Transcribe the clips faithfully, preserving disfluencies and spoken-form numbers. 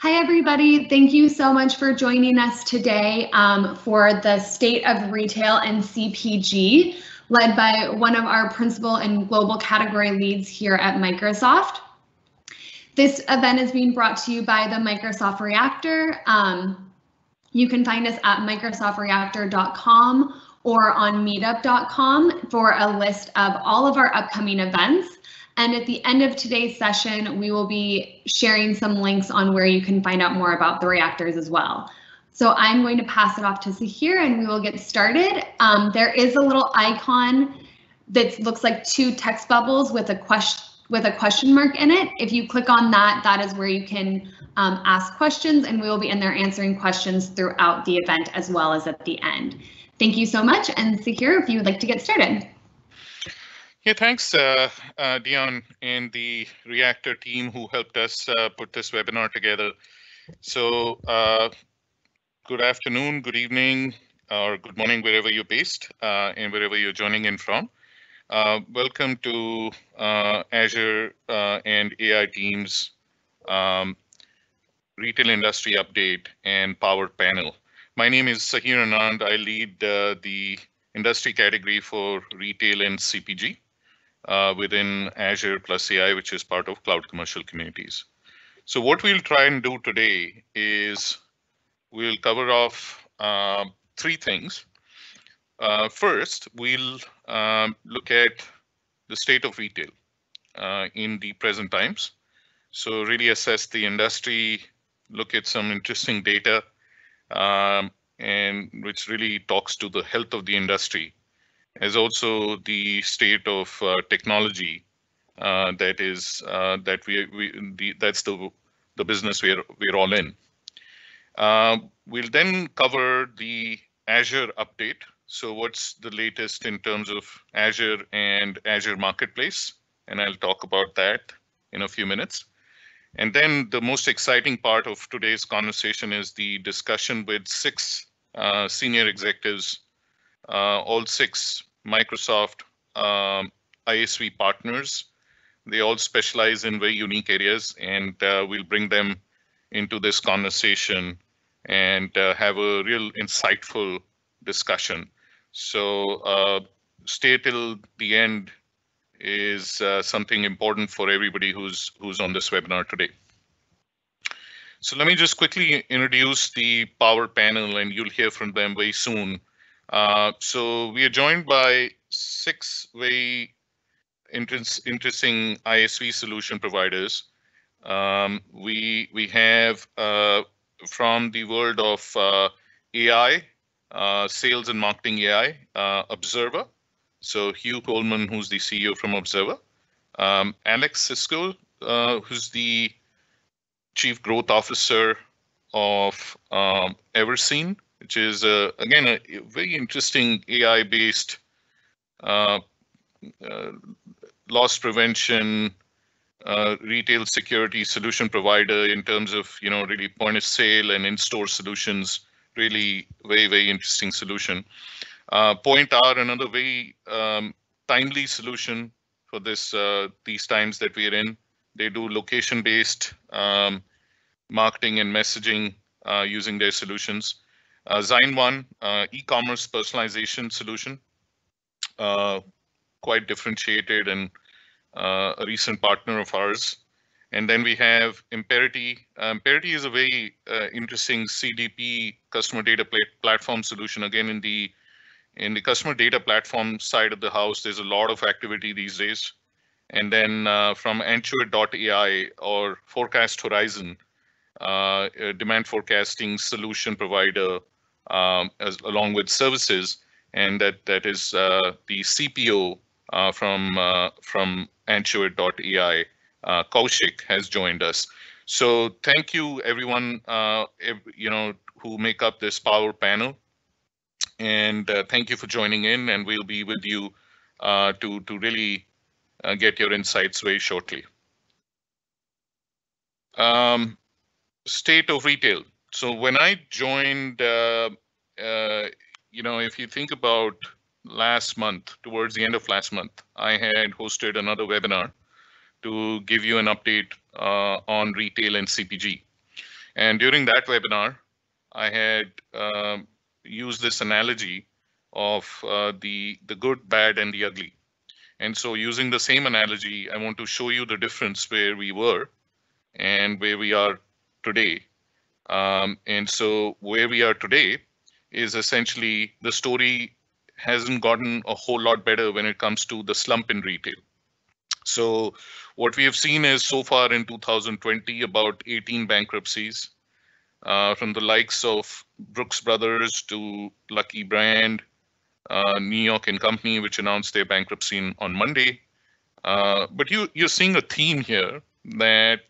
Hi, everybody. Thank you so much for joining us today um, for the State of Retail and C P G, led by one of our principal and global category leads here at Microsoft. This event is being brought to you by the Microsoft Reactor. Um, you can find us at Microsoft Reactor dot com or on meetup dot com for a list of all of our upcoming events. And at the end of today's session, we will be sharing some links on where you can find out more about the reactors as well. So I'm going to pass it off to Sahir and we will get started. Um, there is a little icon that looks like two text bubbles with a question with a question mark in it. If you click on that, that is where you can um, ask questions, and we will be in there answering questions throughout the event as well as at the end. Thank you so much. And Sahir, if you would like to get started. Yeah, thanks, uh, uh, Dion and the Reactor team who helped us uh, put this webinar together. So uh, good afternoon, good evening, or good morning, wherever you're based uh, and wherever you're joining in from. Uh, welcome to uh, Azure uh, and A I teams um, retail industry update and power panel. My name is Sahir Anand. I lead uh, the industry category for retail and C P G. Uh, within Azure plus A I, which is part of Cloud Commercial Communities. So what we'll try and do today is we'll cover off uh, three things. Uh, first, we'll um, look at the state of retail uh, in the present times. So really assess the industry, look at some interesting data, um, and which really talks to the health of the industry, as also the state of uh, technology uh, that is uh, that we, we the, that's the the business we're we're all in. Uh, we'll then cover the Azure update. So what's the latest in terms of Azure and Azure Marketplace? And I'll talk about that in a few minutes. And then the most exciting part of today's conversation is the discussion with six uh, senior executives, uh, all six Microsoft um, I S V partners. They all specialize in very unique areas, and uh, we'll bring them into this conversation and uh, have a real insightful discussion. So uh, stay till the end is uh, something important for everybody who's who's on this webinar today. So let me just quickly introduce the power panel, and you'll hear from them very soon. Uh, so we are joined by six very inter interesting I S V solution providers. Um, we we have uh, from the world of uh, A I, uh, sales and marketing A I, uh, Observa. So Hugh Coleman, who's the C E O from Observa, um, Alex Siskos, uh, who's the Chief Growth Officer of um, Everseen, which is, uh, again, a very interesting A I-based uh, uh, loss prevention, uh, retail security solution provider in terms of, you know, really point of sale and in-store solutions. Really very, very interesting solution. Uh, PointR, another very um, timely solution for this uh, these times that we are in. They do location-based um, marketing and messaging uh, using their solutions. Uh, ZineOne, uh, e-commerce personalization solution, uh, quite differentiated and uh, a recent partner of ours. And then we have Amperity. Amperity is a very uh, interesting C D P customer data platform solution. Again, in the in the customer data platform side of the house, there's a lot of activity these days. And then uh, from Antuit dot A I or Forecast Horizon, uh, demand forecasting solution provider. Um, as, along with services, and that that is uh, the C P O uh, from uh, from Antuit dot A I, uh, Kaushik, has joined us. So thank you, everyone, uh, every, you know, who make up this power panel, and uh, thank you for joining in. And we'll be with you uh, to to really uh, get your insights very shortly. Um, state of retail. So when I joined, uh, uh, you know, if you think about last month, towards the end of last month, I had hosted another webinar to give you an update uh, on retail and C P G. And during that webinar, I had um, used this analogy of uh, the, the good, bad, and the ugly. And so using the same analogy, I want to show you the difference where we were and where we are today. Um, and so where we are today is essentially the story hasn't gotten a whole lot better when it comes to the slump in retail. So what we have seen is so far in two thousand twenty, about eighteen bankruptcies uh, from the likes of Brooks Brothers to Lucky Brand, uh, New York and Company, which announced their bankruptcy in, on Monday. Uh, but you, you're seeing a theme here that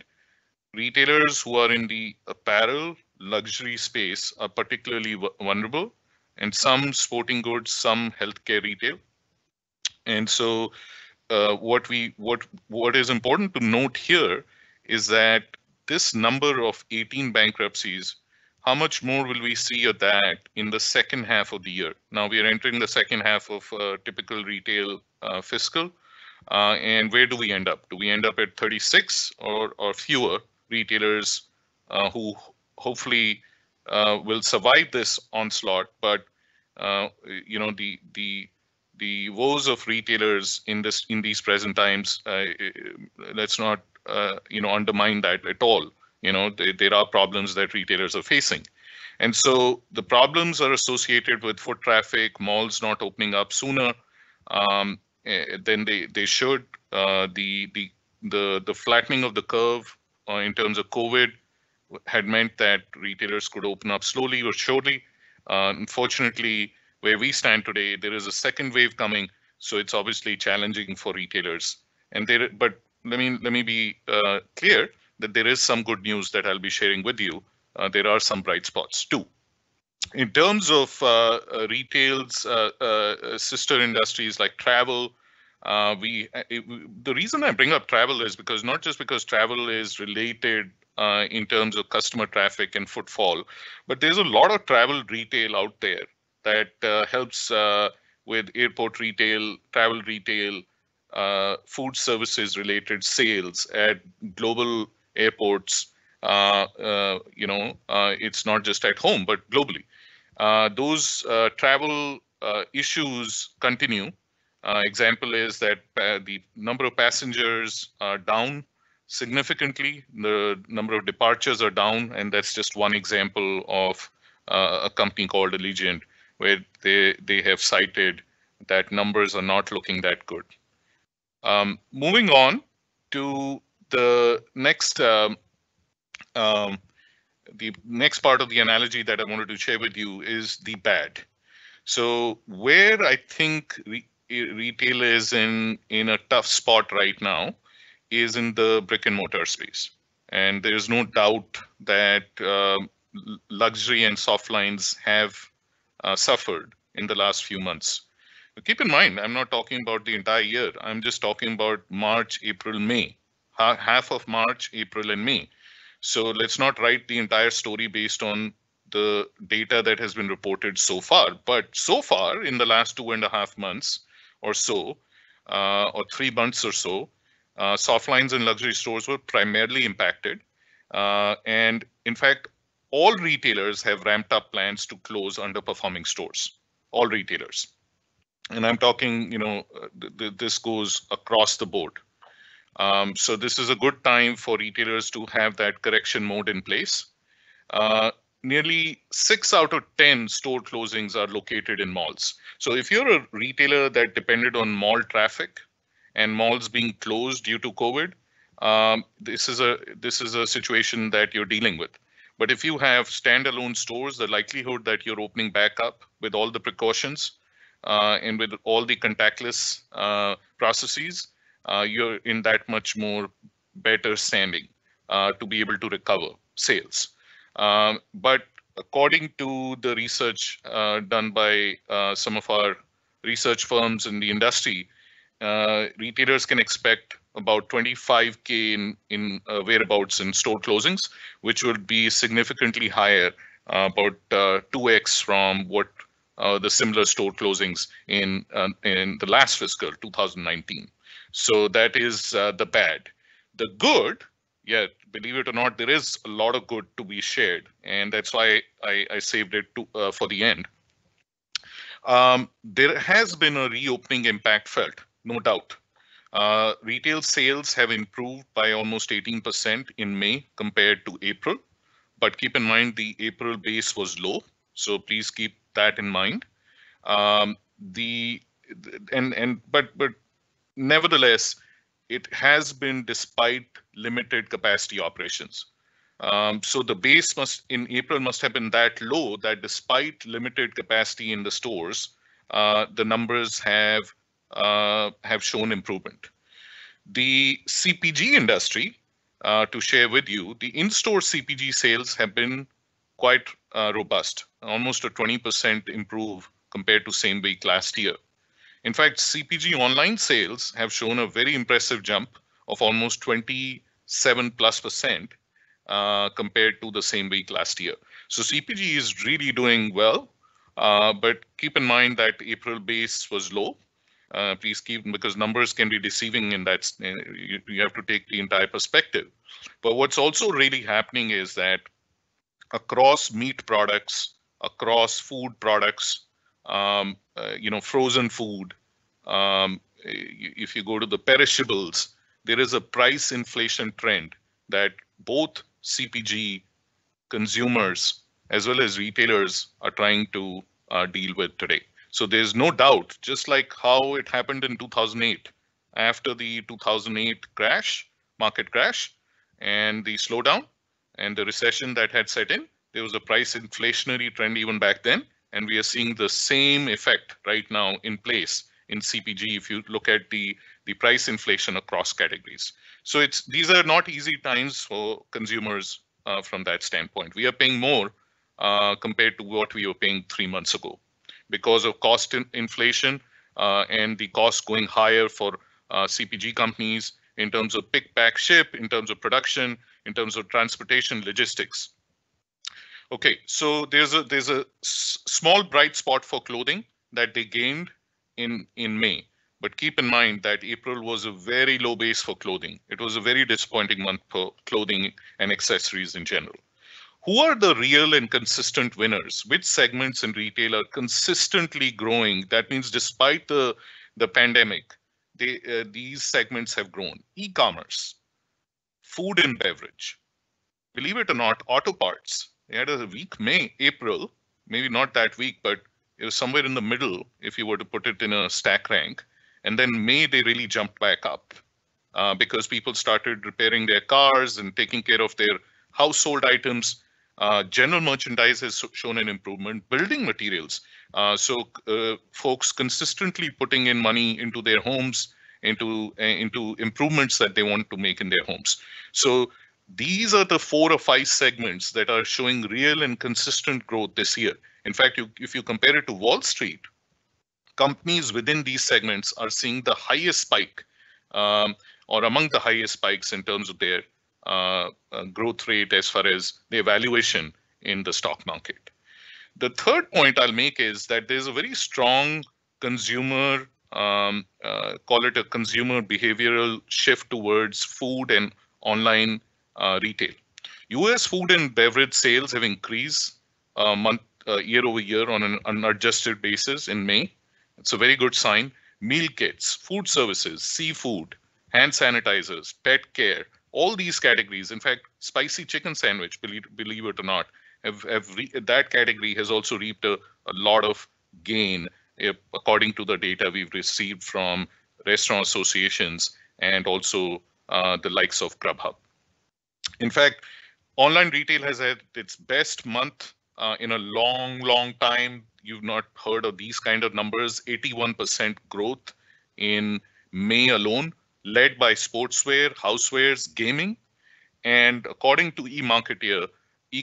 retailers who are in the apparel luxury space are particularly vulnerable, and some sporting goods, some healthcare retail. And so uh, what we what what is important to note here is that this number of eighteen bankruptcies, how much more will we see of that in the second half of the year? Now we are entering the second half of uh, typical retail uh, fiscal. Uh, and where do we end up? Do we end up at thirty-six or, or fewer retailers uh, who hopefully uh, will survive this onslaught? But uh, you know, the the the woes of retailers in this in these present times. Uh, let's not uh, you know undermine that at all. You know, th there are problems that retailers are facing, and so the problems are associated with foot traffic, malls not opening up sooner um, than they they should. Uh, the the the the flattening of the curve uh, in terms of COVID had meant that retailers could open up slowly or surely. Uh, unfortunately, where we stand today, there is a second wave coming, so it's obviously challenging for retailers. And there, but let me let me be uh, clear that there is some good news that I'll be sharing with you. Uh, there are some bright spots too. In terms of uh, retail's uh, uh, sister industries like travel, uh, we it, the reason I bring up travel is because not just because travel is related Uh, in terms of customer traffic and footfall, but there's a lot of travel retail out there that uh, helps uh, with airport retail, travel retail, uh, food services related sales at global airports. Uh, uh, you know, uh, it's not just at home, but globally. Uh, those uh, travel uh, issues continue. Uh, example is that uh, the number of passengers are down significantly, the number of departures are down, and that's just one example of uh, a company called Allegiant, where they they have cited that numbers are not looking that good. Um, moving on to the next um, um, the next part of the analogy that I wanted to share with you is the bad. So where I think re retail is in in a tough spot right now is in the brick and mortar space. And there is no doubt that uh, luxury and soft lines have uh, suffered in the last few months. But keep in mind, I'm not talking about the entire year. I'm just talking about March, April, May, half of March, April, and May. So let's not write the entire story based on the data that has been reported so far. But so far in the last two and a half months or so, uh, or three months or so, Uh, soft lines and luxury stores were primarily impacted. Uh, and in fact, all retailers have ramped up plans to close underperforming stores, all retailers. And I'm talking, you know, th th this goes across the board. Um, so this is a good time for retailers to have that correction mode in place. Uh, nearly six out of ten store closings are located in malls. So if you're a retailer that depended on mall traffic, and malls being closed due to COVID, um, this is a this is a situation that you're dealing with. But if you have standalone stores, the likelihood that you're opening back up with all the precautions uh, and with all the contactless uh, processes, uh, you're in that much more better standing uh, to be able to recover sales. Um, but according to the research uh, done by uh, some of our research firms in the industry, Uh, retailers can expect about twenty-five K in, in uh, whereabouts in store closings, which would be significantly higher, uh, about uh, two X from what uh, the similar store closings in, uh, in the last fiscal, two thousand nineteen. So that is uh, the bad. The good, yeah, believe it or not, there is a lot of good to be shared, and that's why I, I saved it to, uh, for the end. Um, there has been a reopening impact felt, no doubt. Uh, retail sales have improved by almost eighteen percent in May compared to April, but keep in mind the April base was low, so please keep that in mind. Um, the and and but but nevertheless, it has been despite limited capacity operations. Um, so the base must in April must have been that low that despite limited capacity in the stores, uh, the numbers have uh, have shown improvement. The C P G industry, uh, to share with you, the in-store C P G sales have been quite uh, robust, almost a twenty percent improve compared to same week last year. In fact, C P G online sales have shown a very impressive jump of almost twenty-seven plus percent uh, compared to the same week last year. So C P G is really doing well, uh, but keep in mind that April base was low. Uh, please keep, because numbers can be deceiving in that, you, you have to take the entire perspective. But what's also really happening is that across meat products, across food products, Um, uh, you know, frozen food, um, if you go to the perishables, there is a price inflation trend that both C P G consumers as well as retailers are trying to uh, deal with today. So there's no doubt, just like how it happened in two thousand eight, after the two thousand eight crash, market crash, and the slowdown and the recession that had set in, there was a price inflationary trend even back then. And we are seeing the same effect right now in place in C P G if you look at the, the price inflation across categories. So it's these are not easy times for consumers uh, from that standpoint. We are paying more uh, compared to what we were paying three months ago because of cost in inflation uh, and the cost going higher for uh, C P G companies in terms of pick, pack, ship, in terms of production, in terms of transportation, logistics. Okay, so there's a there's a small bright spot for clothing that they gained in in May, but keep in mind that April was a very low base for clothing. It was a very disappointing month for clothing and accessories in general. Who are the real and consistent winners? Which segments in retail are consistently growing? That means despite the the pandemic, they, uh, these segments have grown. E-commerce, food and beverage, believe it or not, auto parts. They had a weak May, April, maybe not that weak, but it was somewhere in the middle if you were to put it in a stack rank. And then May, they really jumped back up uh, because people started repairing their cars and taking care of their household items. Uh, general merchandise has shown an improvement, building materials. Uh, so uh, folks consistently putting in money into their homes, into, uh, into improvements that they want to make in their homes. So these are the four or five segments that are showing real and consistent growth this year. In fact, you, if you compare it to Wall Street, companies within these segments are seeing the highest spike um, or among the highest spikes in terms of their uh, uh, growth rate as far as their valuation in the stock market. The third point I'll make is that there's a very strong consumer, um, uh, call it a consumer behavioral shift towards food and online Uh, retail. U S food and beverage sales have increased uh, month uh, year over year on an unadjusted basis in May. It's a very good sign. Meal kits, food services, seafood, hand sanitizers, pet care, all these categories. In fact, spicy chicken sandwich, believe, believe it or not, have, have re that category has also reaped a, a lot of gain uh, according to the data we've received from restaurant associations and also uh, the likes of Grubhub. In fact, online retail has had its best month uh, in a long, long time. You've not heard of these kind of numbers. eighty-one percent growth in May alone, led by sportswear, housewares, gaming. And according to eMarketer,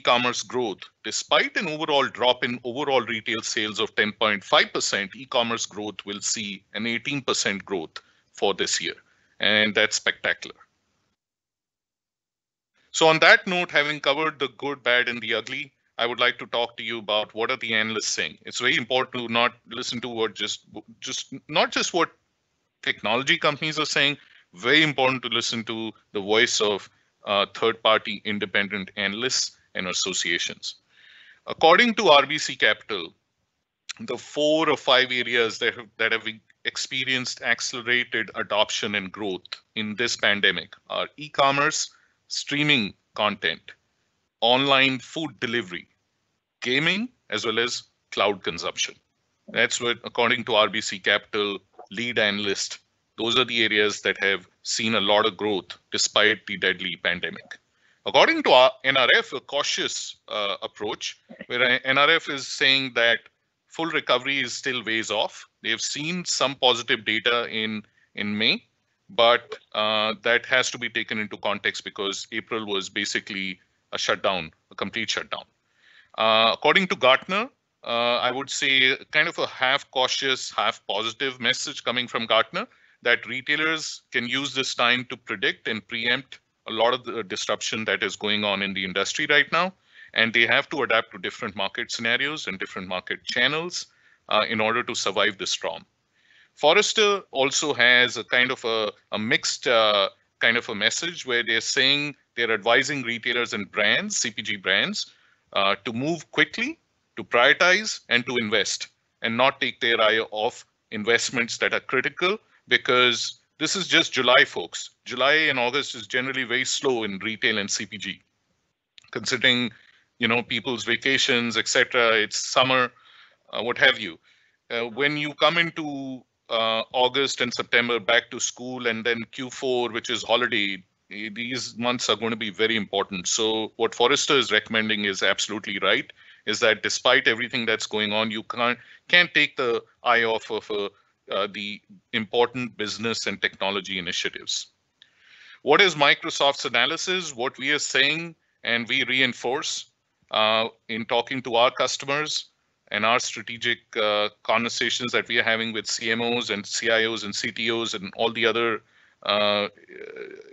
e-commerce growth, despite an overall drop in overall retail sales of ten point five percent, e-commerce growth will see an eighteen percent growth for this year. And that's spectacular. So on that note, having covered the good, bad, and the ugly, I would like to talk to you about what are the analysts saying. It's very important to not listen to what just, just not just what technology companies are saying, very important to listen to the voice of uh, third-party independent analysts and associations. According to R B C Capital, the four or five areas that have, that have experienced accelerated adoption and growth in this pandemic are e-commerce, streaming content, online food delivery, gaming, as well as cloud consumption. That's what, according to R B C Capital lead analyst, those are the areas that have seen a lot of growth despite the deadly pandemic. According to our N R F, a cautious uh, approach, where N R F is saying that full recovery is still ways off. They've seen some positive data in, in May, but uh, that has to be taken into context because April was basically a shutdown, a complete shutdown. Uh, according to Gartner, uh, I would say kind of a half cautious, half positive message coming from Gartner that retailers can use this time to predict and preempt a lot of the disruption that is going on in the industry right now. And they have to adapt to different market scenarios and different market channels uh, in order to survive the storm. Forrester also has a kind of a, a mixed uh, kind of a message where they're saying they're advising retailers and brands, C P G brands, uh, to move quickly, to prioritize and to invest and not take their eye off investments that are critical because this is just July, folks. July and August is generally very slow in retail and C P G. Considering, you know, people's vacations, et cetera, it's summer, uh, what have you. Uh, when you come into uh, August and September back to school and then Q four, which is holiday, these months are going to be very important. So what Forrester is recommending is absolutely right, is that despite everything that's going on, you can't, can't take the eye off of uh, uh, the important business and technology initiatives. What is Microsoft's analysis? What we are saying, and we reinforce uh, in talking to our customers and our strategic uh, conversations that we are having with C M Os and C I Os and C T Os and all the other Uh,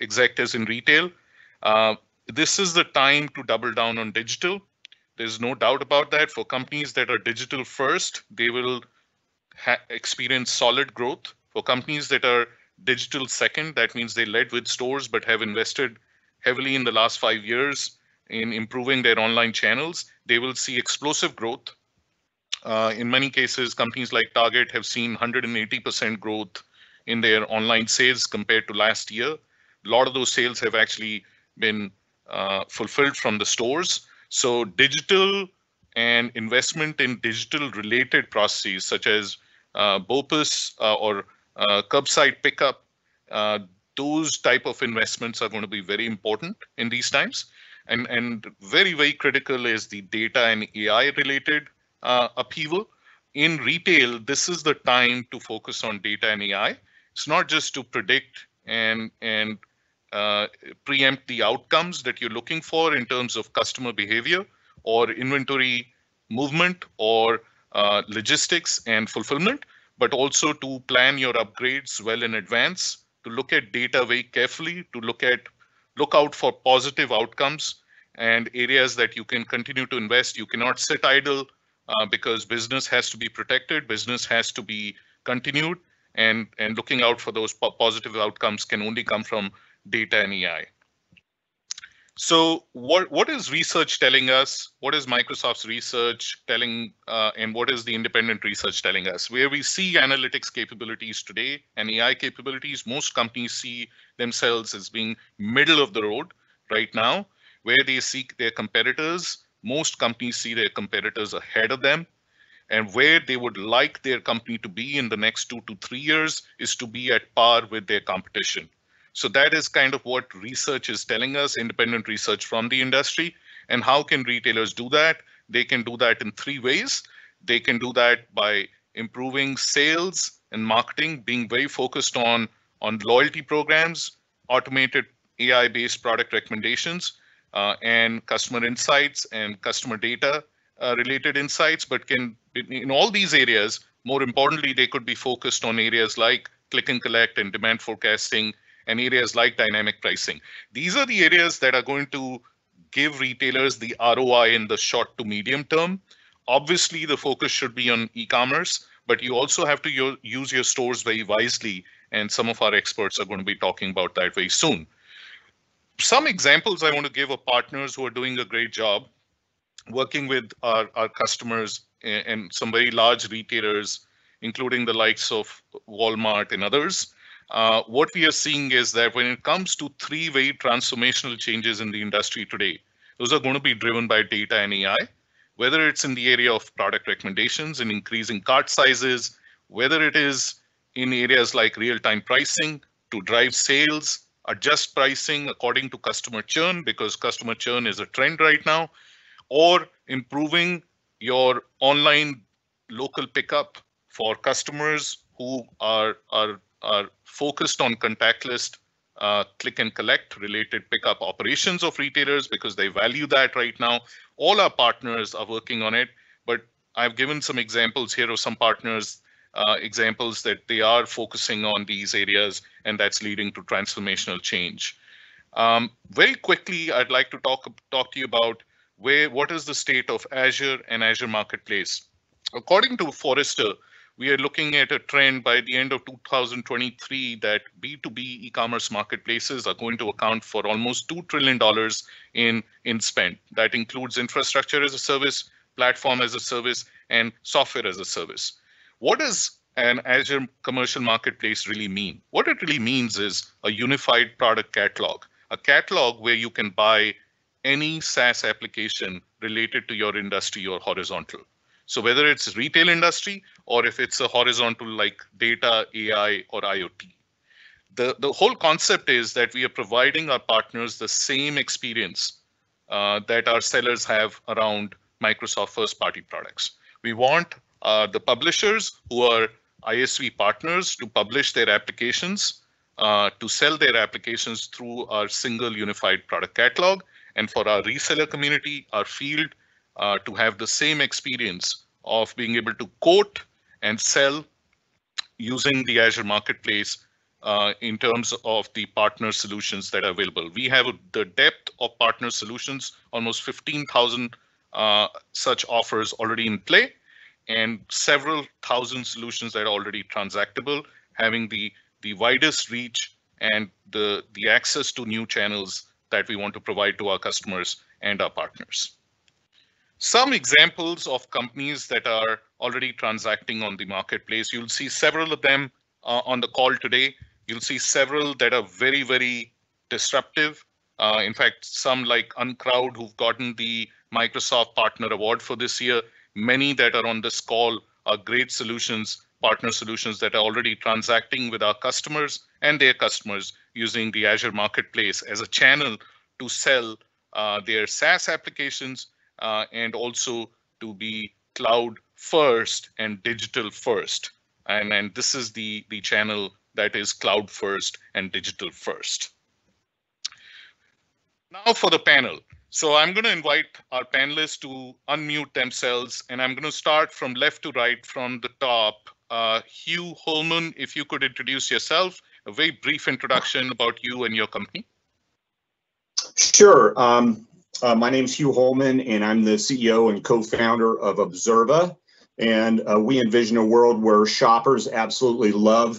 executives in retail. Uh, this is the time to double down on digital. There's no doubt about that. For companies that are digital first, they will ha experience solid growth. For companies that are digital second, that means they led with stores but have invested heavily in the last five years in improving their online channels, they will see explosive growth. Uh, in many cases, companies like Target have seen one hundred eighty percent growth in their online sales compared to last year. A lot of those sales have actually been uh, fulfilled from the stores. So digital and investment in digital related processes such as uh, BOPIS uh, or uh, curbside pickup, uh, those type of investments are going to be very important in these times. And, and very, very critical is the data and A I related uh, upheaval. In retail, this is the time to focus on data and A I. It's not just to predict and, and uh, preempt the outcomes that you're looking for in terms of customer behavior or inventory movement or uh, logistics and fulfillment, but also to plan your upgrades well in advance, to look at data very carefully, to look at, look out for positive outcomes and areas that you can continue to invest. You cannot sit idle uh, because business has to be protected, business has to be continued. And, and looking out for those po positive outcomes can only come from data and A I. So what, what is research telling us? What is Microsoft's research telling uh, and what is the independent research telling us? Where we see analytics capabilities today and A I capabilities, most companies see themselves as being middle of the road right now, where they seek their competitors. Most companies see their competitors ahead of them. And where they would like their company to be in the next two to three years is to be at par with their competition. So that is kind of what research is telling us, independent research from the industry. And how can retailers do that? They can do that in three ways. They can do that by improving sales and marketing, being very focused on, on loyalty programs, automated A I-based product recommendations, uh, and customer insights and customer data Uh, related insights, but can in all these areas, more importantly, they could be focused on areas like click and collect and demand forecasting and areas like dynamic pricing. These are the areas that are going to give retailers the R O I in the short to medium term. Obviously, the focus should be on e-commerce, but you also have to use your stores very wisely. And some of our experts are going to be talking about that very soon. some examples I want to give of partners who are doing a great job working with our, our customers and, and some very large retailers, including the likes of Walmart and others. Uh, what we are seeing is that when it comes to three-way transformational changes in the industry today, those are going to be driven by data and A I, whether it's in the area of product recommendations and increasing cart sizes, whether it is in areas like real-time pricing to drive sales, adjust pricing according to customer churn, because customer churn is a trend right now, or improving your online local pickup for customers who are, are are focused on contactless uh, click and collect related pickup operations of retailers because they value that right now. All our partners are working on it, but I've given some examples here of some partners, uh, examples that they are focusing on these areas, and that's leading to transformational change. Um, very quickly, I'd like to talk, talk to you about where what is the state of Azure and Azure Marketplace. According to Forrester, we are looking at a trend by the end of two thousand twenty-three that B two B e-commerce marketplaces are going to account for almost two trillion dollars in, in spend. That includes infrastructure as a service, platform as a service, and software as a service. What does an Azure commercial marketplace really mean? What it really means is a unified product catalog, a catalog where you can buy any SaaS application related to your industry or horizontal. So whether it's retail industry or if it's a horizontal like data, A I, or IoT. The, the whole concept is that we are providing our partners the same experience uh, that our sellers have around Microsoft first-party products. We want uh, the publishers who are I S V partners to publish their applications, uh, to sell their applications through our single unified product catalog, and for our reseller community, our field, Uh, to have the same experience of being able to quote and sell using the Azure Marketplace uh, in terms of the partner solutions that are available. We have the depth of partner solutions, almost fifteen thousand uh, such offers already in play, and several thousand solutions that are already transactable, having the, the widest reach and the, the access to new channels that we want to provide to our customers and our partners. Some examples of companies that are already transacting on the marketplace. You'll see several of them uh, on the call today. You'll see several that are very, very disruptive. Uh, in fact, some like Uncrowd, who've gotten the Microsoft Partner Award for this year. Many that are on this call are great solutions, partner solutions that are already transacting with our customers and their customers using the Azure Marketplace as a channel to sell uh, their SaaS applications, Uh, and also to be cloud first and digital first. And, and this is the, the channel that is cloud first and digital first. Now for the panel. So I'm going to invite our panelists to unmute themselves, and I'm going to start from left to right from the top. Uh, Hugh Coleman, if you could introduce yourself, a very brief introduction about you and your company. Sure. Um... Uh, my name is Hugh Coleman, and I'm the C E O and co-founder of Observa. And uh, we envision a world where shoppers absolutely love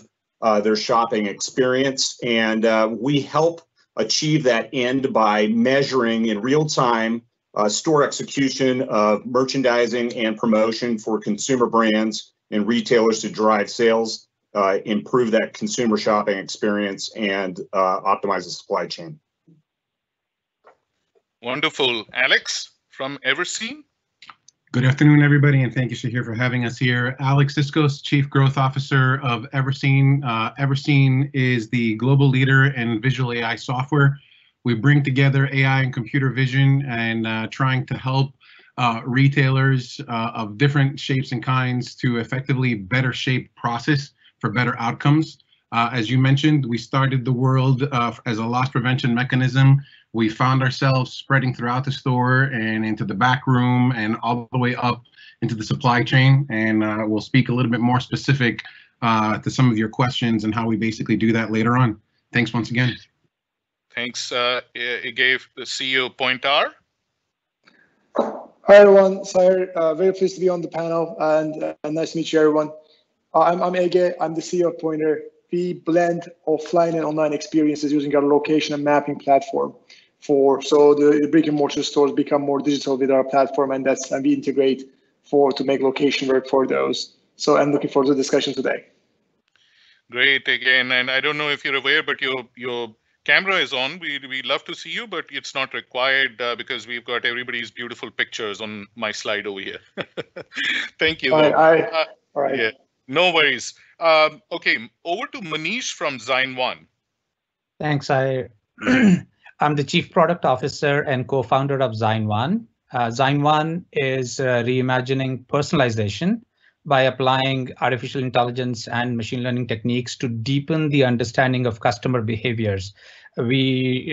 uh, their shopping experience. And uh, we help achieve that end by measuring in real time uh, store execution of merchandising and promotion for consumer brands and retailers to drive sales, uh, improve that consumer shopping experience, and uh, optimize the supply chain. Wonderful. Alex from Everseen. Good afternoon, everybody, and thank you, Sahir, for having us here. Alex Siskos, Chief Growth Officer of Everseen. Uh, Everseen is the global leader in visual A I software. We bring together A I and computer vision and uh, trying to help uh, retailers uh, of different shapes and kinds to effectively better shape process for better outcomes. Uh, as you mentioned, we started the world uh, as a loss prevention mechanism. We found ourselves spreading throughout the store and into the back room and all the way up into the supply chain. And uh, we'll speak a little bit more specific uh, to some of your questions and how we basically do that later on. Thanks once again. Thanks, uh, Ege, the C E O of PointR. Hi, everyone. Sahir, uh, very pleased to be on the panel, and uh, nice to meet you, everyone. Uh, I'm, I'm Ege, I'm the C E O of PointR. we blend offline and online experiences using our location and mapping platform. For so the, the brick and mortar stores become more digital with our platform, and that's and we integrate for to make location work for those. So I'm looking forward to the discussion today. Great again, and I don't know if you're aware, but your your camera is on. We we love to see you, but it's not required uh, because we've got everybody's beautiful pictures on my slide over here. Thank you. All right. Uh, all right. Yeah. No worries. Um, okay, over to Manish from ZineOne. Thanks. I I'm the Chief Product Officer and co-founder of ZineOne. Uh, ZineOne is uh, reimagining personalization by applying artificial intelligence and machine learning techniques to deepen the understanding of customer behaviors. We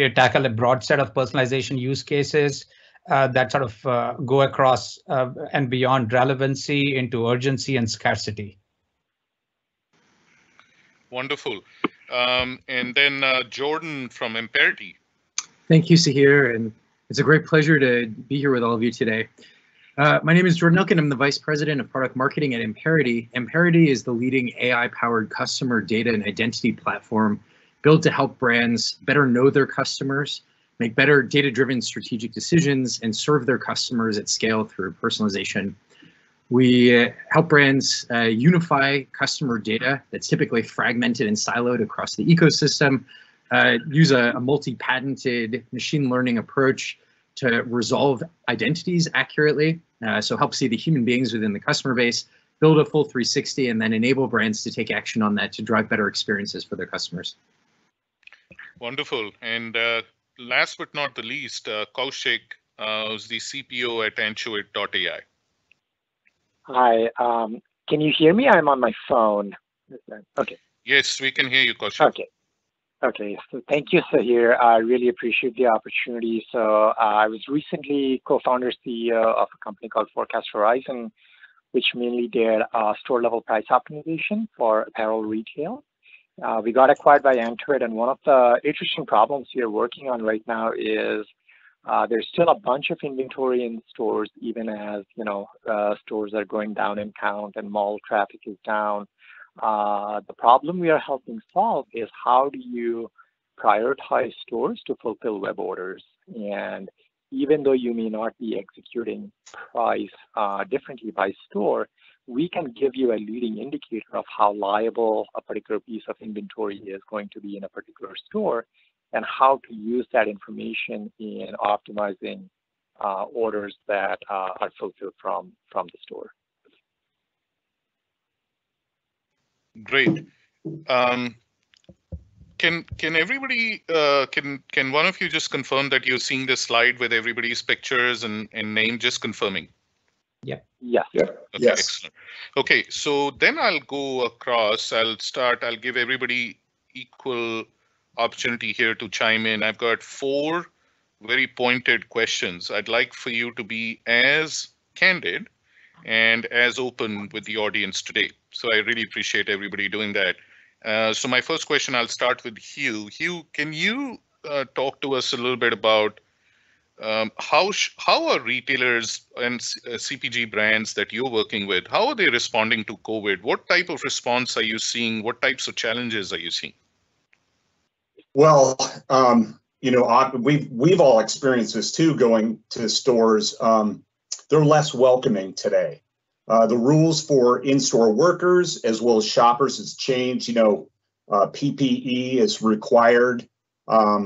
uh, tackle a broad set of personalization use cases uh, that sort of uh, go across uh, and beyond relevancy into urgency and scarcity. Wonderful. Um, and then uh, Jordan from Amperity. Thank you, Sahir, and it's a great pleasure to be here with all of you today. Uh, my name is Jordan Elkin. I'm the Vice President of Product Marketing at Amperity. Amperity is the leading A I-powered customer data and identity platform built to help brands better know their customers, make better data-driven strategic decisions, and serve their customers at scale through personalization. We uh, help brands uh, unify customer data that's typically fragmented and siloed across the ecosystem, Uh, use a, a multi-patented machine learning approach to resolve identities accurately, uh, so help see the human beings within the customer base, build a full three sixty, and then enable brands to take action on that to drive better experiences for their customers. Wonderful. And uh, last but not the least, uh, Kaushik, uh, who's the C P O at Antuit dot A I. Hi, um, can you hear me? I'm on my phone. Okay. Yes, we can hear you, Kaushik. Okay. Okay, so thank you, Sahir. I really appreciate the opportunity. So uh, I was recently co-founder C E O of a company called Forecast Horizon, which mainly did uh, store-level price optimization for apparel retail. Uh, we got acquired by Antuit, and one of the interesting problems we are working on right now is uh, there's still a bunch of inventory in stores, even as you know uh, stores are going down in count and mall traffic is down. Uh, the problem we are helping solve is how do you prioritize stores to fulfill web orders? And even though you may not be executing price uh, differently by store, we can give you a leading indicator of how liable a particular piece of inventory is going to be in a particular store and how to use that information in optimizing uh, orders that uh, are fulfilled from, from the store. Great. Um, can can everybody uh, can can one of you just confirm that you're seeing this slide with everybody's pictures and, and name? Just confirming. Yeah. Yeah. Yeah. Okay, yes. Excellent. Okay. So then I'll go across. I'll start. I'll give everybody equal opportunity here to chime in. I've got four very pointed questions. I'd like for you to be as candid and as open with the audience today. So I really appreciate everybody doing that. Uh, so my first question, I'll start with Hugh. Hugh, can you uh, talk to us a little bit about um, how sh how are retailers and uh, C P G brands that you're working with, how are they responding to COVID? What type of response are you seeing? What types of challenges are you seeing? Well, um, you know, we've, we've all experienced this too, going to stores. Um, they're less welcoming today. Uh, the rules for in-store workers as well as shoppers has changed. You know, uh, P P E is required. Um,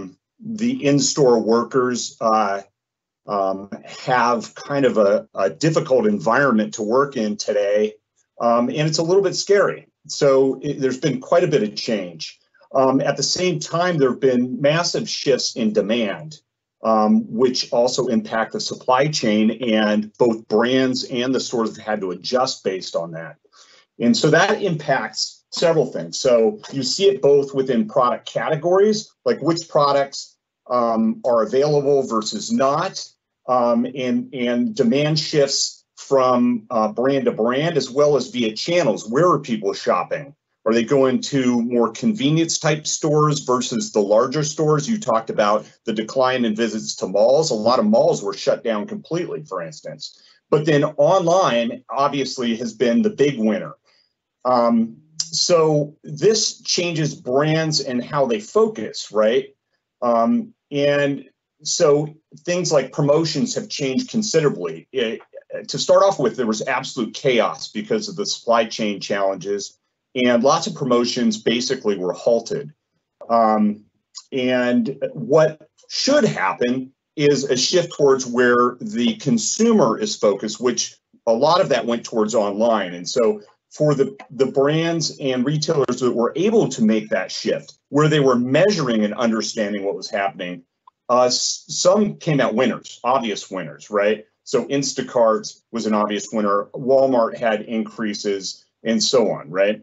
the in-store workers uh, um, have kind of a, a difficult environment to work in today, um, and it's a little bit scary. So it, there's been quite a bit of change. Um, at the same time, there have been massive shifts in demand, Um, which also impact the supply chain, and both brands and the stores have had to adjust based on that. And so that impacts several things. So you see it both within product categories, like which products um, are available versus not, um, and, and demand shifts from uh, brand to brand, as well as via channels. Where are people shopping? Are they going to more convenience type stores versus the larger stores? You talked about the decline in visits to malls. A lot of malls were shut down completely, for instance. But then online obviously has been the big winner. Um, So this changes brands and how they focus, right? Um, and so things like promotions have changed considerably. It, to start off with, there was absolute chaos because of the supply chain challenges, and lots of promotions basically were halted. Um, and what should happen is a shift towards where the consumer is focused, which a lot of that went towards online. And so for the, the brands and retailers that were able to make that shift, where they were measuring and understanding what was happening, uh, some came out winners, obvious winners, right? So Instacart was an obvious winner, Walmart had increases, and so on, right?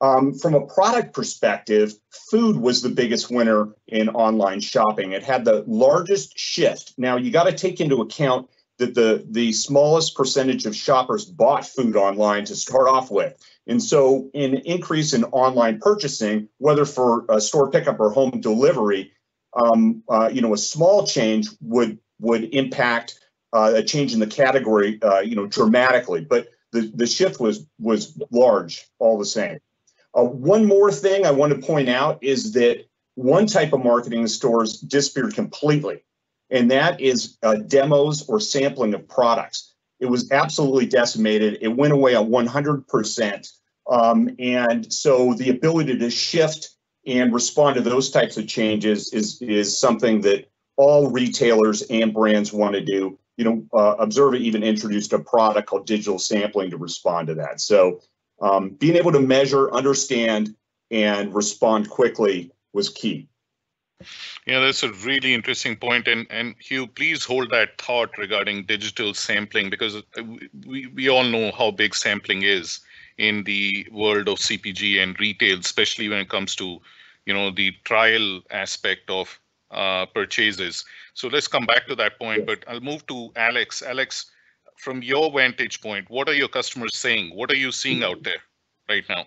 Um, from a product perspective, food was the biggest winner in online shopping. It had the largest shift. Now, you got to take into account that the, the smallest percentage of shoppers bought food online to start off with. And so an increase in online purchasing, whether for a store pickup or home delivery, um, uh, you know, a small change would would impact uh, a change in the category, uh, you know, dramatically. But the, the shift was was large all the same. Uh, one more thing I want to point out is that one type of marketing in stores disappeared completely, and that is uh, demos or sampling of products. It was absolutely decimated. It went away at one hundred percent. Um, and so the ability to shift and respond to those types of changes is, is something that all retailers and brands want to do. You know, uh, Observa even introduced a product called digital sampling to respond to that. So Um, being able to measure, understand, and respond quickly was key. Yeah, that's a really interesting point. And, and Hugh, please hold that thought regarding digital sampling, because we, we all know how big sampling is in the world of C P G and retail, especially when it comes to, you know, the trial aspect of uh, purchases. So let's come back to that point, but I'll move to Alex. Alex, from your vantage point, what are your customers saying? What are you seeing out there right now?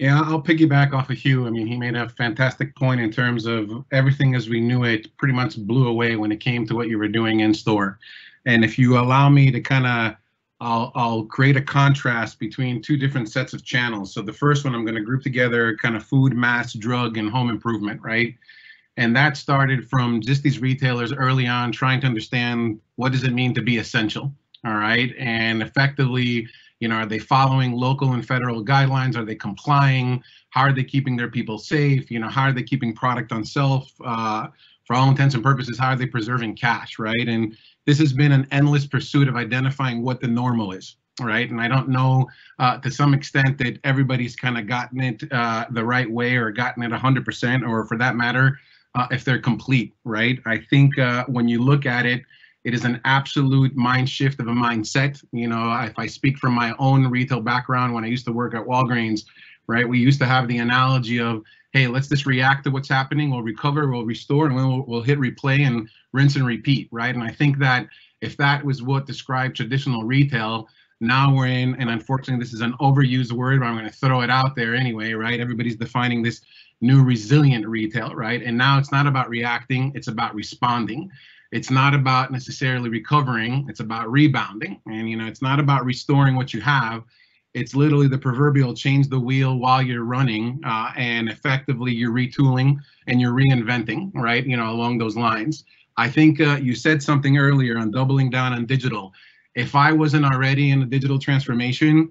Yeah, I'll piggyback off of Hugh. I mean, he made a fantastic point in terms of everything as we knew it pretty much blew away when it came to what you were doing in store. And if you allow me to kind of, I'll, I'll create a contrast between two different sets of channels. So the first one, I'm going to group together kind of food, mass, drug, and home improvement, right? And that started from just these retailers early on trying to understand, what does it mean to be essential? All right. And effectively, you know, are they following local and federal guidelines? Are they complying? How are they keeping their people safe? You know, how are they keeping product on shelf? Uh, for all intents and purposes, how are they preserving cash? Right. And this has been an endless pursuit of identifying what the normal is. Right. And I don't know uh, to some extent that everybody's kind of gotten it uh, the right way or gotten it one hundred percent, or for that matter, Uh, if they're complete, right? I think uh, when you look at it, it is an absolute mind shift of a mindset. You know, if I speak from my own retail background, when I used to work at Walgreens, right, we used to have the analogy of, hey, let's just react to what's happening, we'll recover, we'll restore, and we'll, we'll hit replay and rinse and repeat, right? And I think that if that was what described traditional retail, now we're in, and unfortunately this is an overused word, but I'm going to throw it out there anyway, right? Everybody's defining this new resilient retail, right? And now it's not about reacting, it's about responding. It's not about necessarily recovering, it's about rebounding. And you know, it's not about restoring what you have, it's literally the proverbial change the wheel while you're running, uh, and effectively you're retooling and you're reinventing, right? You know, along those lines. I think uh, you said something earlier on doubling down on digital. If I wasn't already in a digital transformation,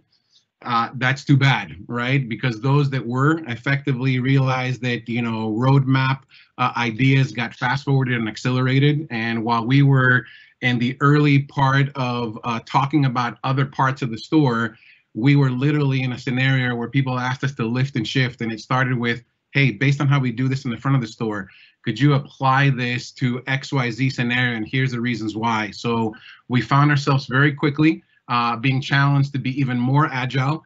Uh, that's too bad, right? Because those that were effectively realized that, you know, roadmap uh, ideas got fast forwarded and accelerated. And while we were in the early part of uh, talking about other parts of the store, we were literally in a scenario where people asked us to lift and shift. And it started with, hey, based on how we do this in the front of the store, could you apply this to X Y Z scenario? And here's the reasons why. So we found ourselves very quickly Uh, being challenged to be even more agile,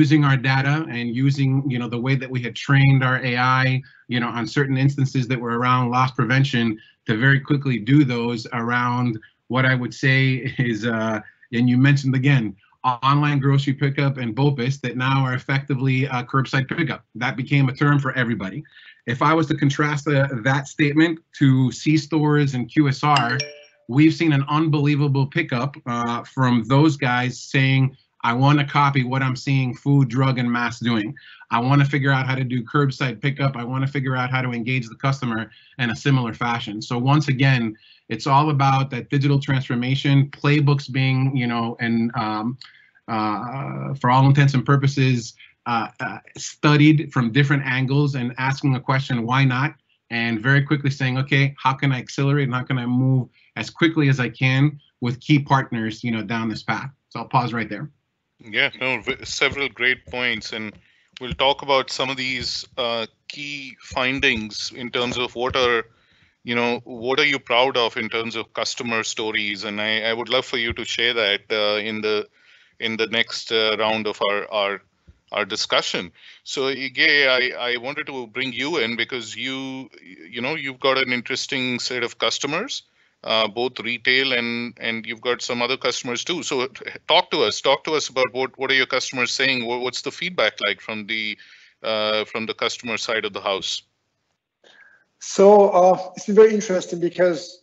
using our data and using, you know, the way that we had trained our A I, you know, on certain instances that were around loss prevention, to very quickly do those around what I would say is, uh, and you mentioned again, online grocery pickup and BOPIS that now are effectively uh, curbside pickup. That became a term for everybody. If I was to contrast uh, that statement to C-stores and Q S R, we've seen an unbelievable pickup uh, from those guys saying, I want to copy what I'm seeing food, drug, and mass doing. I want to figure out how to do curbside pickup. I want to figure out how to engage the customer in a similar fashion. So once again, it's all about that digital transformation, playbooks being, you know, and um, uh, for all intents and purposes, uh, uh, studied from different angles and asking the question, why not? And very quickly saying, okay, how can I accelerate and how can I move as quickly as I can with key partners, you know, down this path? So I'll pause right there. Yeah, no, several great points, and we'll talk about some of these uh, key findings in terms of what are, you know, what are you proud of in terms of customer stories, and I, I would love for you to share that uh, in the in the next uh, round of our our our discussion. So Ege, I I wanted to bring you in because you you know you've got an interesting set of customers. Uh, both retail and and you've got some other customers too. So talk to us, talk to us about what what are your customers saying? What, what's the feedback like from the uh, from the customer side of the house? So uh, it's been very interesting because,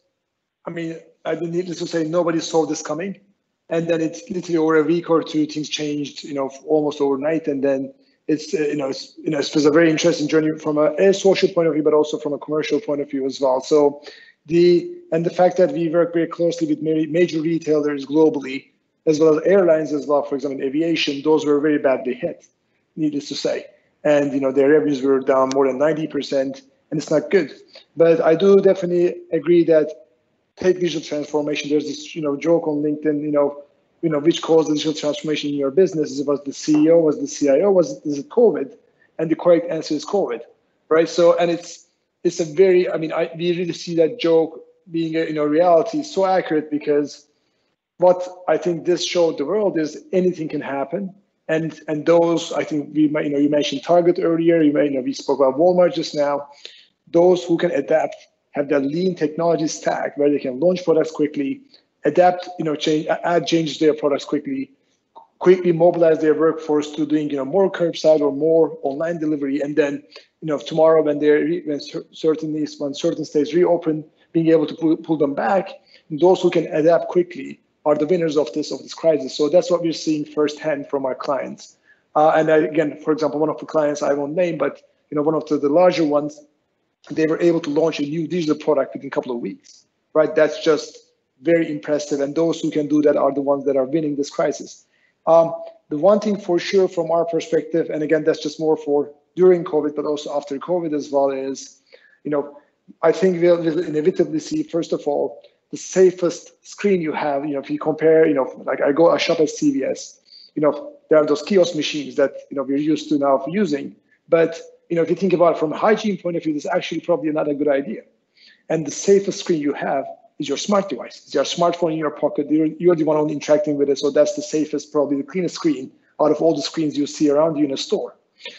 I mean, I've been needless to say nobody saw this coming, and then it's literally over a week or two things changed, you know, almost overnight, and then it's uh, you know it's, you know it's a very interesting journey from a, a social point of view, but also from a commercial point of view as well. So the And the fact that we work very closely with many major retailers globally, as well as airlines as well, for example, in aviation, those were very badly hit, needless to say. And you know their revenues were down more than ninety percent, and it's not good. But I do definitely agree that take digital transformation. There's this you know joke on LinkedIn, you know, you know, which caused the digital transformation in your business? Is it was the C E O, was the C I O, was it, is it COVID? And the correct answer is COVID, right? So and it's it's a very, I mean, I we really see that joke being a you know reality is so accurate, because what I think this showed the world is anything can happen, and and those I think we might, you know you mentioned Target earlier, you may you know we spoke about Walmart just now. Those who can adapt have that lean technology stack where they can launch products quickly, adapt you know change add changes to their products quickly, quickly mobilize their workforce to doing you know more curbside or more online delivery, and then you know tomorrow when they're when certain when certain states reopen, being able to pull, pull them back. And those who can adapt quickly are the winners of this of this crisis. So that's what we're seeing firsthand from our clients. Uh, and I, again, for example, one of the clients I won't name, but you know, one of the, the larger ones, they were able to launch a new digital product within a couple of weeks, right? That's just very impressive. And those who can do that are the ones that are winning this crisis. Um, the one thing for sure from our perspective, and again, that's just more for during COVID, but also after COVID as well, is, you know, I think we'll inevitably see, first of all, the safest screen you have. You know, if you compare, you know, like I go, I shop at C V S. You know, there are those kiosk machines that you know we're used to now using. But you know, if you think about it from a hygiene point of view, this is actually probably not a good idea. And the safest screen you have is your smart device. It's your smartphone in your pocket. You're, you're the one only interacting with it, so that's the safest, probably the cleanest screen out of all the screens you see around you in a store.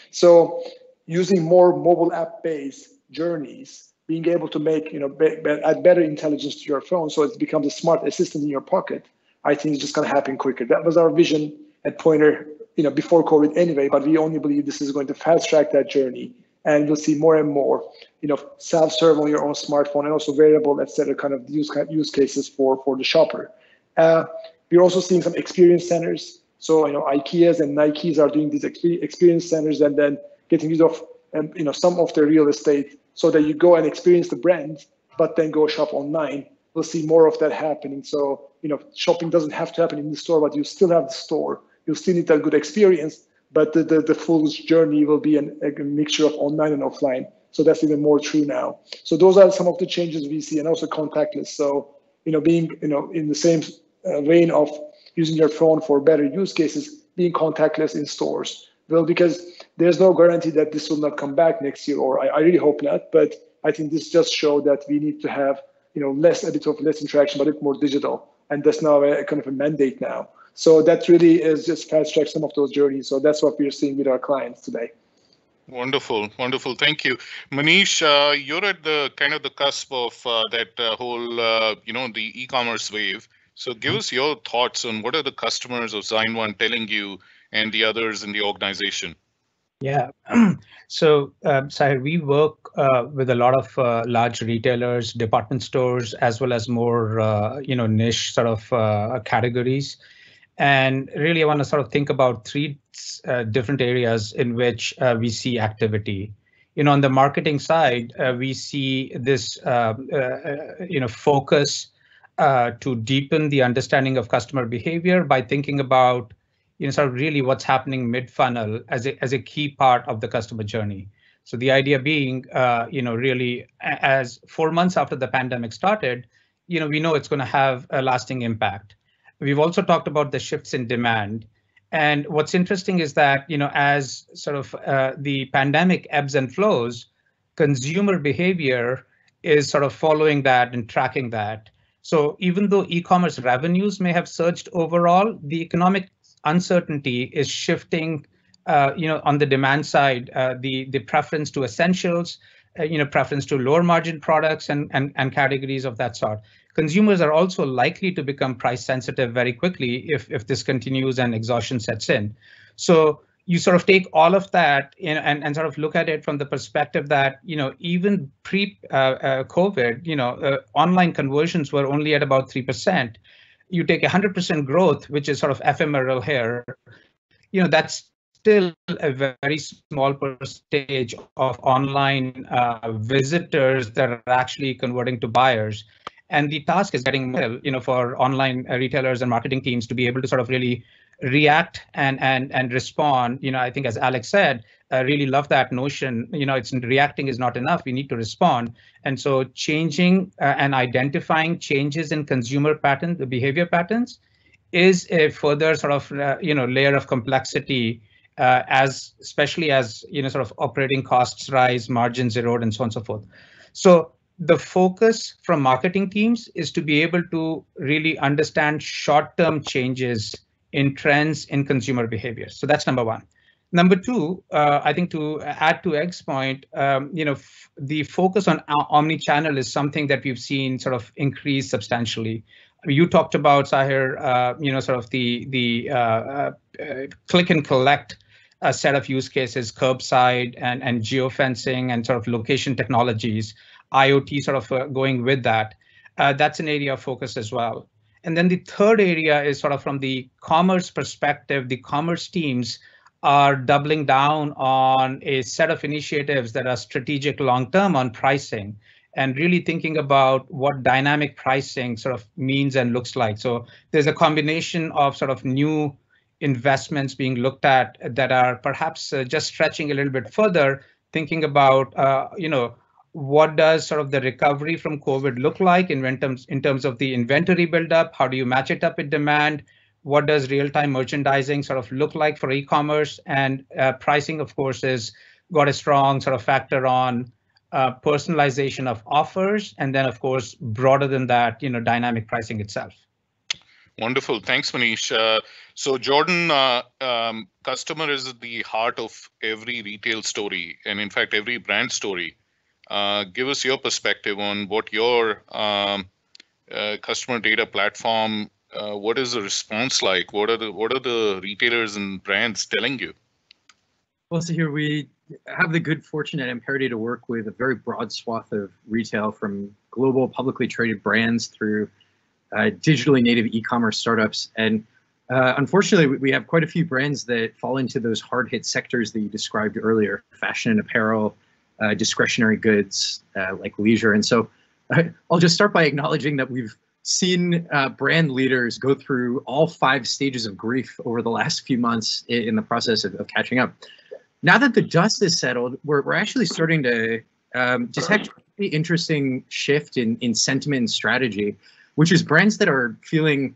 So, using more mobile app-based journeys, being able to make, you know, be, be, add better intelligence to your phone so it becomes a smart assistant in your pocket, I think it's just going to happen quicker. That was our vision at PointR, you know, before COVID anyway, but we only believe this is going to fast track that journey. And we'll see more and more, you know, self-serve on your own smartphone and also variable, et cetera, kind of use, use cases for, for the shopper. Uh, we're also seeing some experience centers. So, you know, IKEAs and Nikes are doing these experience centers and then getting rid of, um, you know, some of their real estate, so that you go and experience the brand, but then go shop online. We'll see more of that happening. So, you know, shopping doesn't have to happen in the store, but you still have the store. You still need that good experience, but the, the, the full journey will be an, a mixture of online and offline. So that's even more true now. So those are some of the changes we see, and also contactless. So, you know, being, you know, in the same uh, vein of using your phone for better use cases, being contactless in stores. Well, because there's no guarantee that this will not come back next year, or I, I really hope not, but I think this just showed that we need to have, you know, less, a bit of less interaction, but a bit more digital. And that's now a, a kind of a mandate now. So that really is just fast track some of those journeys. So that's what we're seeing with our clients today. Wonderful, wonderful. Thank you. Manish, uh, you're at the kind of the cusp of uh, that uh, whole, uh, you know, the e-commerce wave. So give mm-hmm. us your thoughts on what are the customers of ZineOne telling you and the others in the organization? Yeah, so um, Sahir, we work uh, with a lot of uh, large retailers, department stores, as well as more, uh, you know, niche sort of uh, categories. And really, I want to sort of think about three uh, different areas in which uh, we see activity. You know, on the marketing side, uh, we see this, uh, uh, you know, focus uh, to deepen the understanding of customer behavior by thinking about, you know, sort of really what's happening mid-funnel as a as a key part of the customer journey. So the idea being, uh, you know, really as four months after the pandemic started, you know, we know it's going to have a lasting impact. We've also talked about the shifts in demand. And what's interesting is that, you know, as sort of uh, the pandemic ebbs and flows, consumer behavior is sort of following that and tracking that. So even though e-commerce revenues may have surged overall, the economic uncertainty is shifting, uh, you know, on the demand side, uh, the, the preference to essentials, uh, you know, preference to lower margin products and, and, and categories of that sort. Consumers are also likely to become price sensitive very quickly if, if this continues and exhaustion sets in. So you sort of take all of that in, and, and sort of look at it from the perspective that, you know, even pre uh, uh, COVID, you know, uh, online conversions were only at about three percent. You take one hundred percent growth, which is sort of ephemeral here, you know, that's still a very small percentage of online uh, visitors that are actually converting to buyers. And the task is getting well, you know, for online retailers and marketing teams to be able to sort of really react and and and respond. You know, I think as Alex said, I really love that notion. You know, it's reacting is not enough. We need to respond. And so changing uh, and identifying changes in consumer patterns, the behavior patterns, is a further sort of uh, you know layer of complexity. Uh, as especially as you know, sort of operating costs rise, margins erode, and so on and so forth. So the focus from marketing teams is to be able to really understand short-term changes in trends in consumer behavior. So that's number one. Number two, uh, I think to add to Eg's point, um, you know, f- the focus on omni-channel is something that we've seen sort of increase substantially. You talked about, Sahir, uh, you know, sort of the the uh, uh, click and collect a set of use cases, curbside and and geofencing and sort of location technologies. I O T sort of uh, going with that. Uh, that's an area of focus as well. And then the third area is sort of from the commerce perspective, the commerce teams are doubling down on a set of initiatives that are strategic long-term on pricing and really thinking about what dynamic pricing sort of means and looks like. So there's a combination of sort of new investments being looked at that are perhaps uh, just stretching a little bit further, thinking about, uh, you know, what does sort of the recovery from COVID look like in terms, in terms of the inventory buildup? How do you match it up with demand? What does real-time merchandising sort of look like for e-commerce? And uh, pricing, of course, has got a strong sort of factor on uh, personalization of offers. And then, of course, broader than that, you know, dynamic pricing itself. Wonderful. Thanks, Manish. Uh, so, Jordan, uh, um, customer is at the heart of every retail story, and in fact, every brand story. Uh, give us your perspective on what your um, uh, customer data platform, uh, what is the response like? What are the what are the retailers and brands telling you? Well, so here we have the good fortune at Amperity to work with a very broad swath of retail, from global publicly traded brands through uh, digitally native e-commerce startups. And uh, unfortunately, we have quite a few brands that fall into those hard hit sectors that you described earlier, fashion and apparel, Uh, discretionary goods uh, like leisure. And so uh, I'll just start by acknowledging that we've seen uh, brand leaders go through all five stages of grief over the last few months in, in the process of, of catching up. Now that the dust is settled, we're, we're actually starting to um, detect a really interesting shift in, in sentiment and strategy, which is brands that are feeling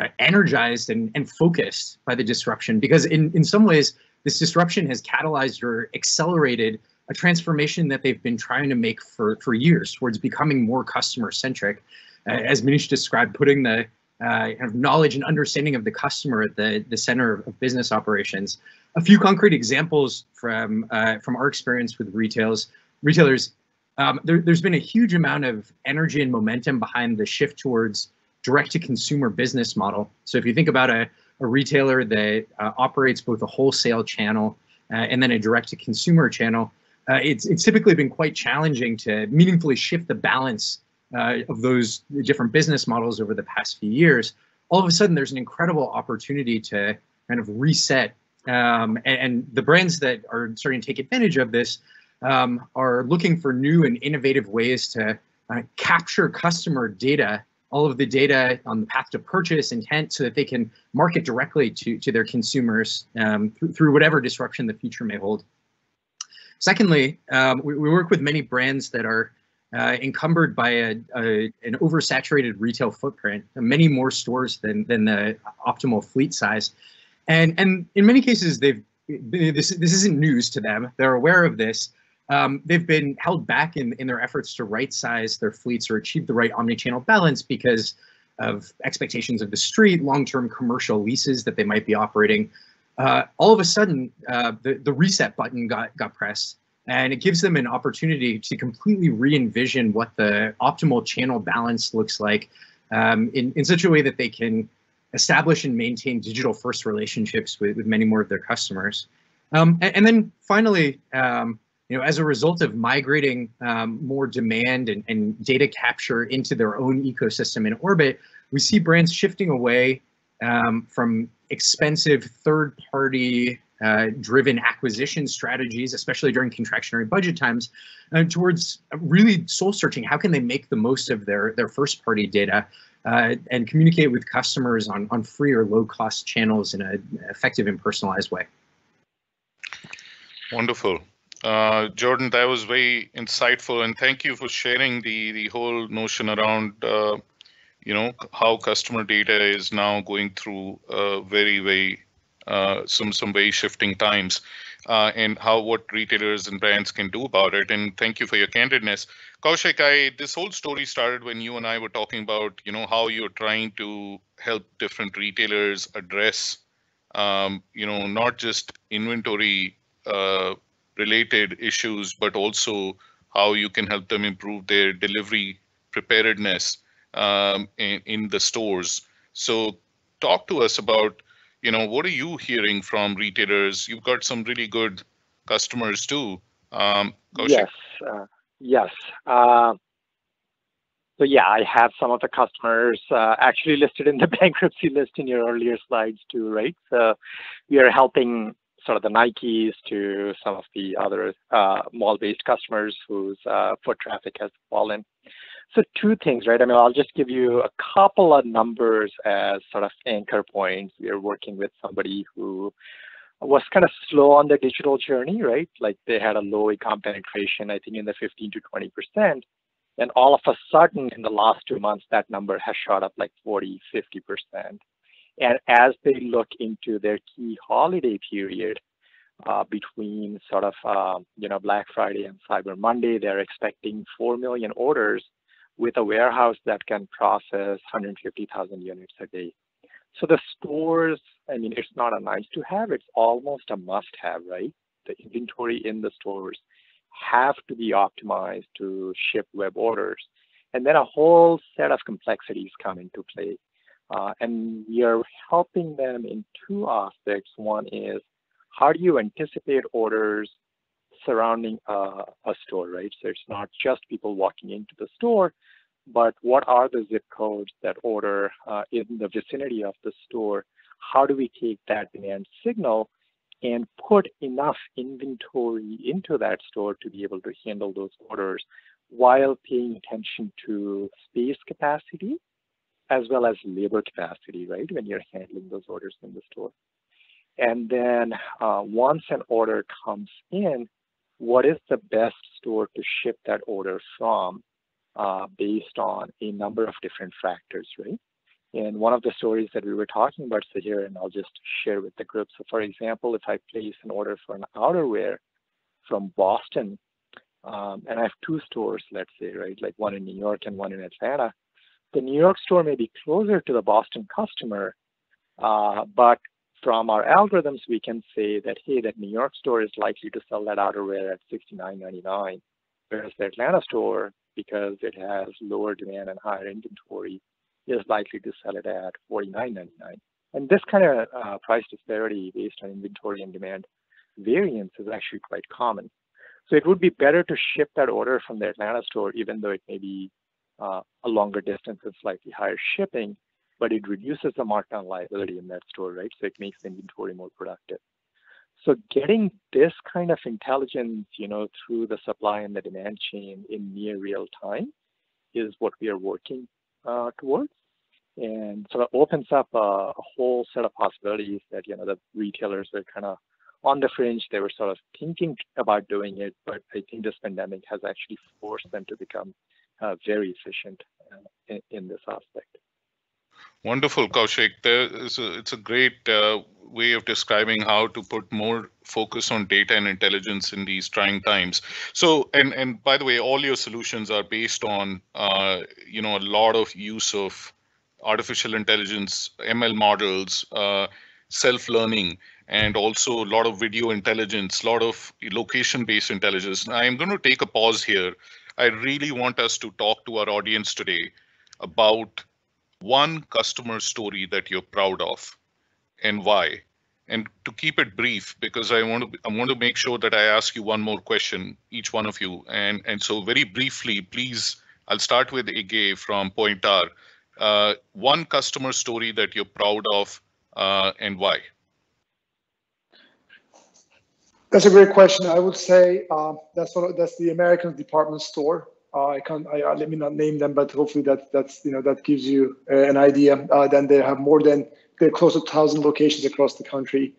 uh, energized and, and focused by the disruption, because in, in some ways, this disruption has catalyzed or accelerated a transformation that they've been trying to make for, for years towards becoming more customer-centric. Uh, as Manish described, putting the uh, kind of knowledge and understanding of the customer at the, the center of business operations. A few concrete examples from uh, from our experience with retailers. Retailers, um, there, there's been a huge amount of energy and momentum behind the shift towards direct-to-consumer business model. So if you think about a, a retailer that uh, operates both a wholesale channel uh, and then a direct-to-consumer channel, Uh, it's, it's typically been quite challenging to meaningfully shift the balance uh, of those different business models over the past few years. all of a sudden there's an incredible opportunity to kind of reset. Um, and, and the brands that are starting to take advantage of this um, are looking for new and innovative ways to uh, capture customer data, all of the data on the path to purchase intent, so that they can market directly to, to their consumers um, th- through whatever disruption the future may hold. Secondly, um, we, we work with many brands that are uh, encumbered by a, a, an oversaturated retail footprint, many more stores than, than the optimal fleet size. And, and in many cases, they've this, this isn't news to them. They're aware of this. Um, they've been held back in, in their efforts to right-size their fleets or achieve the right omnichannel balance because of expectations of the street, long-term commercial leases that they might be operating. Uh, all of a sudden, uh, the, the reset button got, got pressed, and it gives them an opportunity to completely re-envision what the optimal channel balance looks like um, in, in such a way that they can establish and maintain digital-first relationships with, with many more of their customers. Um, and, and then finally, um, you know, as a result of migrating um, more demand and, and data capture into their own ecosystem in orbit, we see brands shifting away um, from expensive third-party uh, driven acquisition strategies, especially during contractionary budget times, uh, towards really soul-searching. How can they make the most of their, their first-party data uh, and communicate with customers on, on free or low-cost channels in an effective and personalized way? Wonderful. Uh, Jordan, that was very insightful, and thank you for sharing the, the whole notion around uh, you know, how customer data is now going through uh, very, very, uh, some, some very shifting times uh, and how what retailers and brands can do about it. And thank you for your candidness. Kaushik, I, this whole story started when you and I were talking about, you know, how you're trying to help different retailers address, um, you know, not just inventory uh, related issues, but also how you can help them improve their delivery preparedness Um, in, in the stores. So talk to us about, you know, what are you hearing from retailers? You've got some really good customers too. Um, yes, uh, yes. Uh, so yeah, I have some of the customers uh, actually listed in the bankruptcy list in your earlier slides too, right? So we are helping sort of the Nikes to some of the other uh, mall-based customers whose uh, foot traffic has fallen. So two things, right? I mean, I'll just give you a couple of numbers as sort of anchor points. We are working with somebody who was kind of slow on the digital journey, right? Like they had a low e-com penetration, I think in the fifteen to twenty percent. And all of a sudden in the last two months, that number has shot up like forty, fifty percent. And as they look into their key holiday period, Uh, between sort of, uh, you know, Black Friday and Cyber Monday, they're expecting four million orders with a warehouse that can process one hundred fifty thousand units a day. So the stores, I mean, it's not a nice to have, it's almost a must have, right? The inventory in the stores have to be optimized to ship web orders. And then a whole set of complexities come into play. Uh, and we are helping them in two aspects. One is, how do you anticipate orders surrounding uh, a store, right? So it's not just people walking into the store, but what are the zip codes that order uh, in the vicinity of the store? How do we take that demand signal and put enough inventory into that store to be able to handle those orders while paying attention to space capacity as well as labor capacity, right? When you're handling those orders in the store. And then uh, once an order comes in, what is the best store to ship that order from uh, based on a number of different factors, right? And one of the stories that we were talking about, Sahir, and I'll just share with the group. So for example, if I place an order for an outerwear from Boston, um, and I have two stores, let's say, right? Like one in New York and one in Atlanta. The New York store may be closer to the Boston customer, uh, but from our algorithms, we can say that, hey, that New York store is likely to sell that outerwear at sixty-nine ninety-nine, whereas the Atlanta store, because it has lower demand and higher inventory, is likely to sell it at forty-nine ninety-nine. And this kind of uh, price disparity based on inventory and demand variance is actually quite common. So it would be better to ship that order from the Atlanta store, even though it may be uh, a longer distance and slightly higher shipping, but it reduces the markdown liability in that store, right? So it makes the inventory more productive. So getting this kind of intelligence, you know, through the supply and the demand chain in near real time is what we are working uh, towards. And so it opens up a, a whole set of possibilities that, you know, the retailers are kind of on the fringe. They were sort of thinking about doing it, but I think this pandemic has actually forced them to become uh, very efficient uh, in, in this aspect. Wonderful, Kaushik. There is a, it's a great uh, way of describing how to put more focus on data and intelligence in these trying times. So, and and by the way, all your solutions are based on, uh, you know, a lot of use of artificial intelligence, M L models, uh, self-learning, and also a lot of video intelligence, a lot of location-based intelligence. I'm going to take a pause here. I really want us to talk to our audience today about one customer story that you're proud of and why. And to keep it brief, because I want to I want to make sure that I ask you one more question, each one of you. And, and so very briefly, please, I'll start with Ege from PointR. Uh, one customer story that you're proud of uh, and why. That's a great question. I would say uh, that's one of, that's the American department store. Uh, I can't. I, uh, let me not name them, but hopefully that that's you know that gives you uh, an idea. Uh, then they have more than they're close to a thousand locations across the country.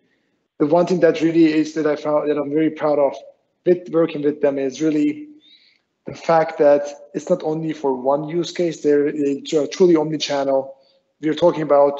The one thing that really is that I found that I'm very proud of with working with them is really the fact that it's not only for one use case. They're, they're truly omni-channel. We're talking about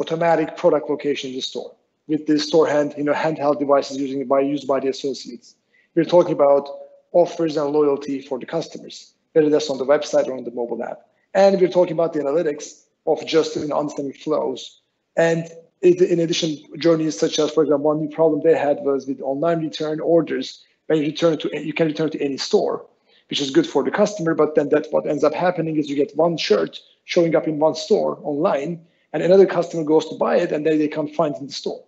automatic product location in the store with the store hand you know handheld devices using by used by the associates. We're talking about offers and loyalty for the customers, whether that's on the website or on the mobile app. And we're talking about the analytics of just you know, understanding flows. And it, in addition, journeys such as, for example, one new problem they had was with online return orders. When you return to, you can return to any store, which is good for the customer, but then that what ends up happening is you get one shirt showing up in one store online, and another customer goes to buy it, and then they can't find it in the store,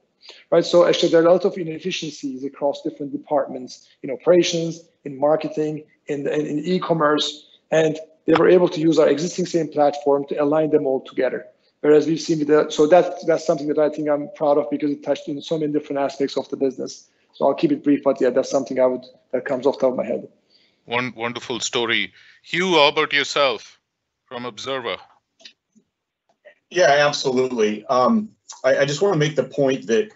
right? So actually, there are a lot of inefficiencies across different departments, in operations, in marketing, in, in, in e-commerce, and they were able to use our existing same platform to align them all together. Whereas we've seen, the, so that, that's something that I think I'm proud of because it touched in so many different aspects of the business. So I'll keep it brief, but yeah, that's something I would, that comes off the top of my head. One wonderful story. Hugh, how about yourself from Observa? Yeah, absolutely. Um, I, I just want to make the point that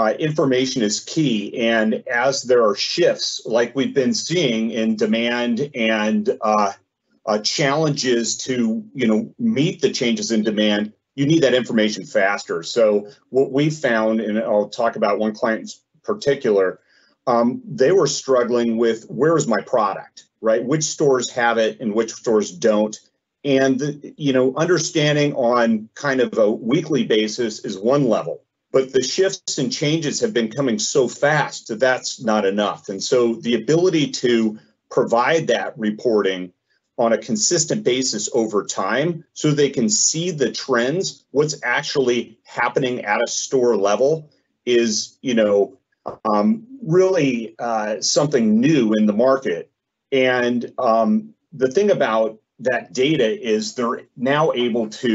Uh, information is key, and as there are shifts like we've been seeing in demand and uh, uh, challenges to you know meet the changes in demand, you need that information faster. So what we found, and I'll talk about one client in particular, um, they were struggling with where is my product, right? Which stores have it and which stores don't. And the, you know understanding on kind of a weekly basis is one level. But the shifts and changes have been coming so fast that that's not enough. And so the ability to provide that reporting on a consistent basis over time so they can see the trends, what's actually happening at a store level is, you know, um, really uh, something new in the market. And um, the thing about that data is they're now able to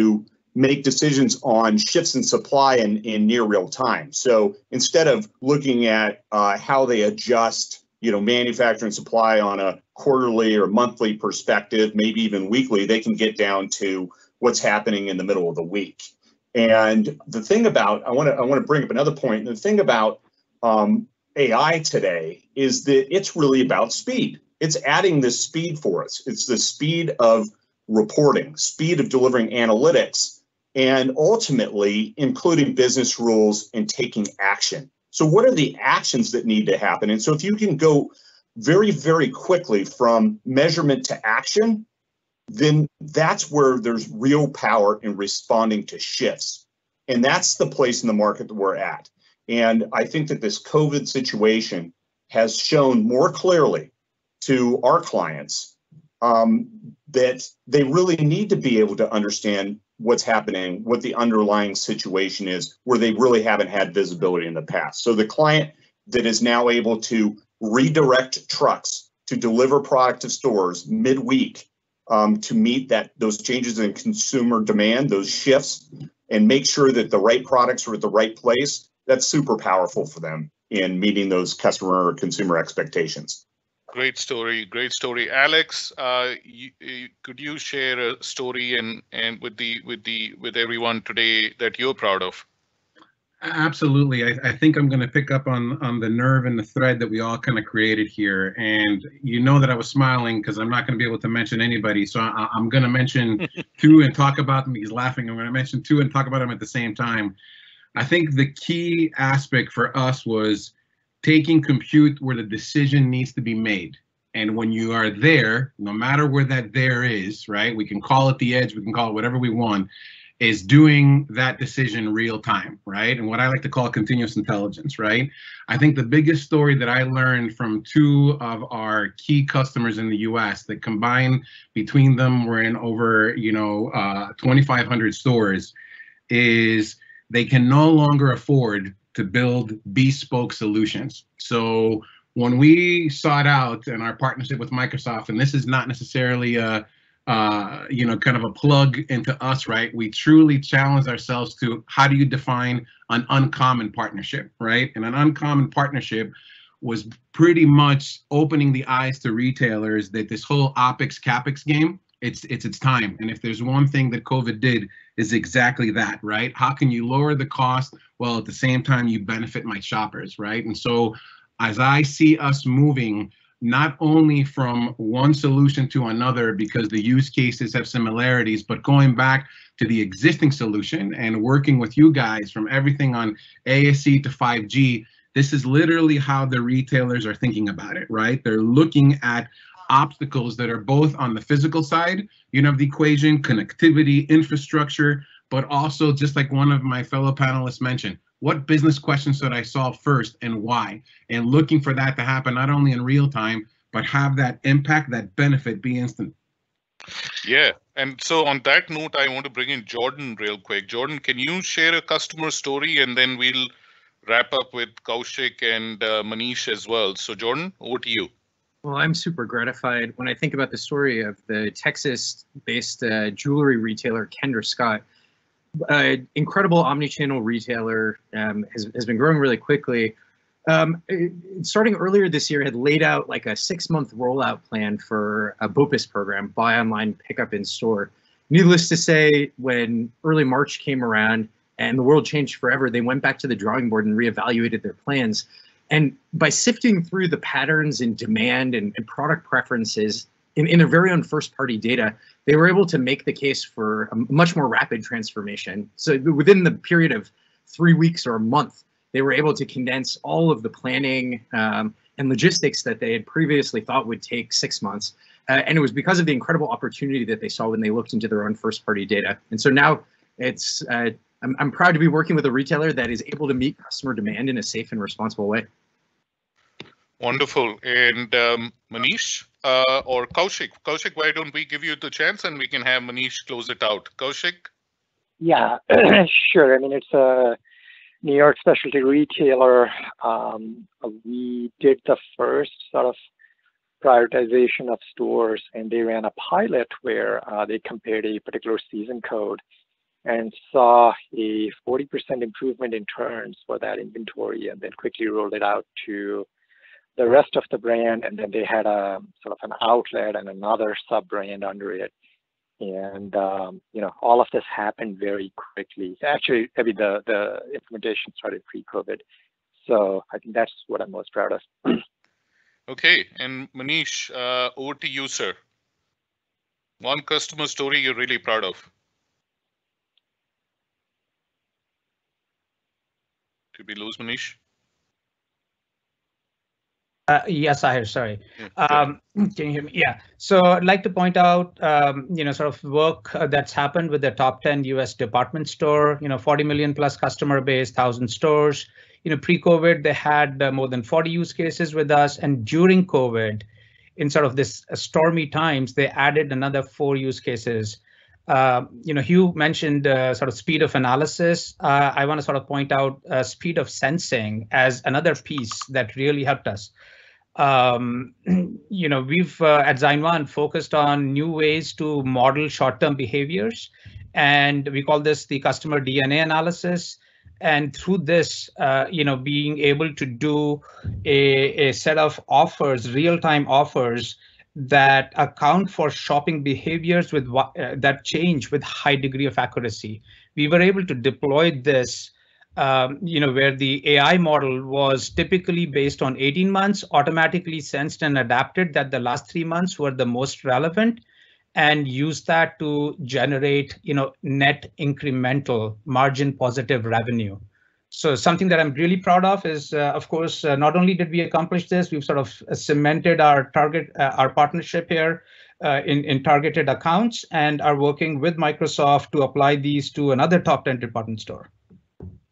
make decisions on shifts in supply in, in near real time. So instead of looking at uh, how they adjust, you know, manufacturing supply on a quarterly or monthly perspective, maybe even weekly, they can get down to what's happening in the middle of the week. And the thing about, I want to I want to bring up another point. The thing about um, A I today is that it's really about speed. It's adding this speed for us. It's the speed of reporting, speed of delivering analytics, and ultimately including business rules and taking action. So what are the actions that need to happen? And so if you can go very, very quickly from measurement to action, then that's where there's real power in responding to shifts. And that's the place in the market that we're at. And I think that this COVID situation has shown more clearly to our clients um, that they really need to be able to understand what's happening, what the underlying situation is, where they really haven't had visibility in the past. So the client that is now able to redirect trucks to deliver product to stores midweek um, to meet that those changes in consumer demand, those shifts, and make sure that the right products are at the right place. That's super powerful for them in meeting those customer or consumer expectations. Great story, great story, Alex. Uh, you, you, could you share a story and and with the with the with everyone today that you're proud of? Absolutely. I, I think I'm going to pick up on on the nerve and the thread that we all kind of created here. And you know that I was smiling because I'm not going to be able to mention anybody. So I, I'm going to mention two and talk about them. He's laughing. I'm going to mention two and talk about them at the same time. I think the key aspect for us was taking compute where the decision needs to be made. And when you are there, no matter where that there is, right, we can call it the edge, we can call it whatever we want, is doing that decision real time, right? And what I like to call continuous intelligence, right? I think the biggest story that I learned from two of our key customers in the U S that combined between them were in over, you know, uh, twenty-five hundred stores is they can no longer afford to build bespoke solutions. So when we sought out in our partnership with Microsoft, and this is not necessarily a, uh, you know, kind of a plug into us, right? We truly challenged ourselves to how do you define an uncommon partnership, right? And an uncommon partnership was pretty much opening the eyes to retailers that this whole OpEx, CapEx game, it's it's its time. And if there's one thing that COVID did is exactly that, right? How can you lower the cost while at the same time you benefit my shoppers, right? And so as I see us moving not only from one solution to another because the use cases have similarities, but going back to the existing solution and working with you guys from everything on A S C to five G, this is literally how the retailers are thinking about it, right? They're looking at obstacles that are both on the physical side, you know, of the equation, connectivity, infrastructure, but also just like one of my fellow panelists mentioned, what business questions should I solve first and why? And looking for that to happen, not only in real time, but have that impact, that benefit be instant. Yeah, and so on that note, I want to bring in Jordan real quick. Jordan, can you share a customer story and then we'll wrap up with Kaushik and uh, Manish as well. So Jordan, over to you. Well, I'm super gratified when I think about the story of the Texas-based uh, jewelry retailer, Kendra Scott. Uh, incredible omnichannel retailer, um, has, has been growing really quickly. Um, it, starting earlier this year, had laid out like a six-month rollout plan for a BOPIS program, buy online, pick up in store. Needless to say, when early March came around and the world changed forever, they went back to the drawing board and reevaluated their plans. And by sifting through the patterns in demand and, and product preferences in, in their very own first-party data, they were able to make the case for a much more rapid transformation. So within the period of three weeks or a month, they were able to condense all of the planning um, and logistics that they had previously thought would take six months. Uh, and it was because of the incredible opportunity that they saw when they looked into their own first-party data. And so now it's uh, I'm, I'm proud to be working with a retailer that is able to meet customer demand in a safe and responsible way. Wonderful. And um, Manish uh, or Kaushik? Kaushik, why don't we give you the chance and we can have Manish close it out? Kaushik? Yeah, sure. I mean, it's a New York specialty retailer. Um, we did the first sort of prioritization of stores, and they ran a pilot where uh, they compared a particular season code and saw a forty percent improvement in turns for that inventory, and then quickly rolled it out to the rest of the brand. And then they had a sort of an outlet and another sub-brand under it. And, um, you know, all of this happened very quickly. Actually, I mean, the, the implementation started pre-COVID. So I think that's what I'm most proud of. Okay, and Manish, uh, over to you, sir. One customer story you're really proud of. Did we lose Manish? Uh, yes, I heard, sorry. Um, can you hear me? Yeah, so I'd like to point out, um, you know, sort of work that's happened with the top ten U S department store, you know, forty million plus customer base, one thousand stores. You know, pre-COVID, they had uh, more than forty use cases with us. And during COVID, in sort of this uh, stormy times, they added another four use cases. Uh, you know, Hugh mentioned uh, sort of speed of analysis. Uh, I want to sort of point out uh, speed of sensing as another piece that really helped us. Um, you know, we've uh, at ZineOne focused on new ways to model short-term behaviors, and we call this the customer D N A analysis. And through this, uh, you know, being able to do a, a set of offers, real-time offers that account for shopping behaviors with uh, that change with high degree of accuracy. We were able to deploy this, um, you know, where the A I model was typically based on eighteen months, automatically sensed and adapted that the last three months were the most relevant, and use that to generate, you know, net incremental margin positive revenue. So something that I'm really proud of is, uh, of course, uh, not only did we accomplish this, we've sort of cemented our target, uh, our partnership here uh, in, in targeted accounts, and are working with Microsoft to apply these to another top ten department store.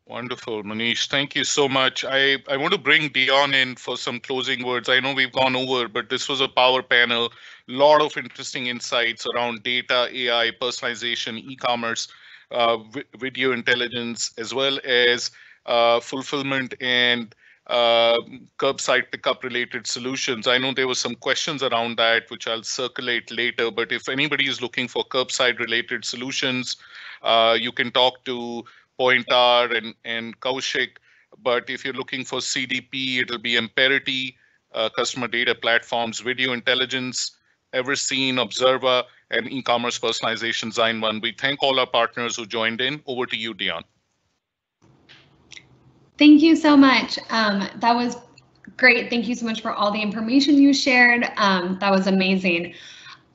Wonderful, Manish. Thank you so much. I, I want to bring Dion in for some closing words. I know we've gone over, but this was a power panel. A lot of interesting insights around data, A I, personalization, e-commerce, uh, video intelligence, as well as uh, fulfillment and uh, curbside pickup related solutions. I know there were some questions around that, which I'll circulate later, but if anybody is looking for curbside related solutions, uh, you can talk to PointR and, and Kaushik, but if you're looking for C D P, it'll be Amperity, uh, customer data platforms, video intelligence, Everseen, Observa, and e-commerce personalization, ZineOne. We thank all our partners who joined in. Over to you, Dion. Thank you so much. Um, that was great. Thank you so much for all the information you shared. Um, that was amazing.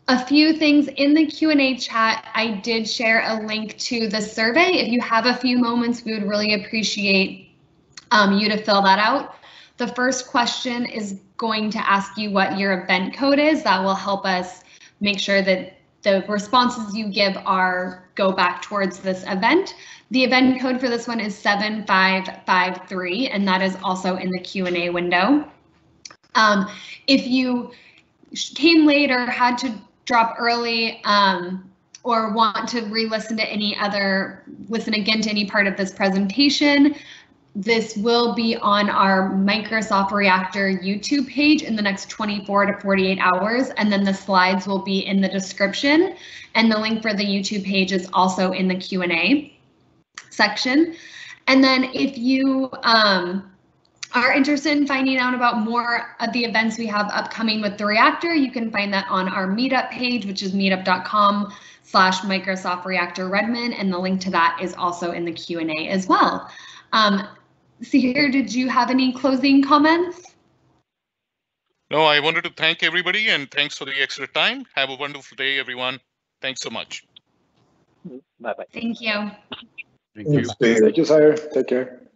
A few things in the Q and A chat, I did share a link to the survey. If you have a few moments, we would really appreciate um, you to fill that out. The first question is going to ask you what your event code is. That will help us make sure that the responses you give are go back towards this event. The event code for this one is seven five five three, and that is also in the Q and A window. Um, if you came later, had to drop early, um, or want to re-listen to any other, listen again to any part of this presentation, this will be on our Microsoft Reactor YouTube page in the next twenty-four to forty-eight hours, and then the slides will be in the description, and the link for the YouTube page is also in the Q and A section. And then if you um, are interested in finding out about more of the events we have upcoming with the Reactor, you can find that on our Meetup page, which is meetup.com slash Microsoft Reactor Redmond, and the link to that is also in the Q and A as well. Um, Sahir, did you have any closing comments? No, I wanted to thank everybody, and thanks for the extra time. Have a wonderful day, everyone. Thanks so much. Bye-bye. Thank you. Thank you. Thank you. Thank you, Sahir. Take care.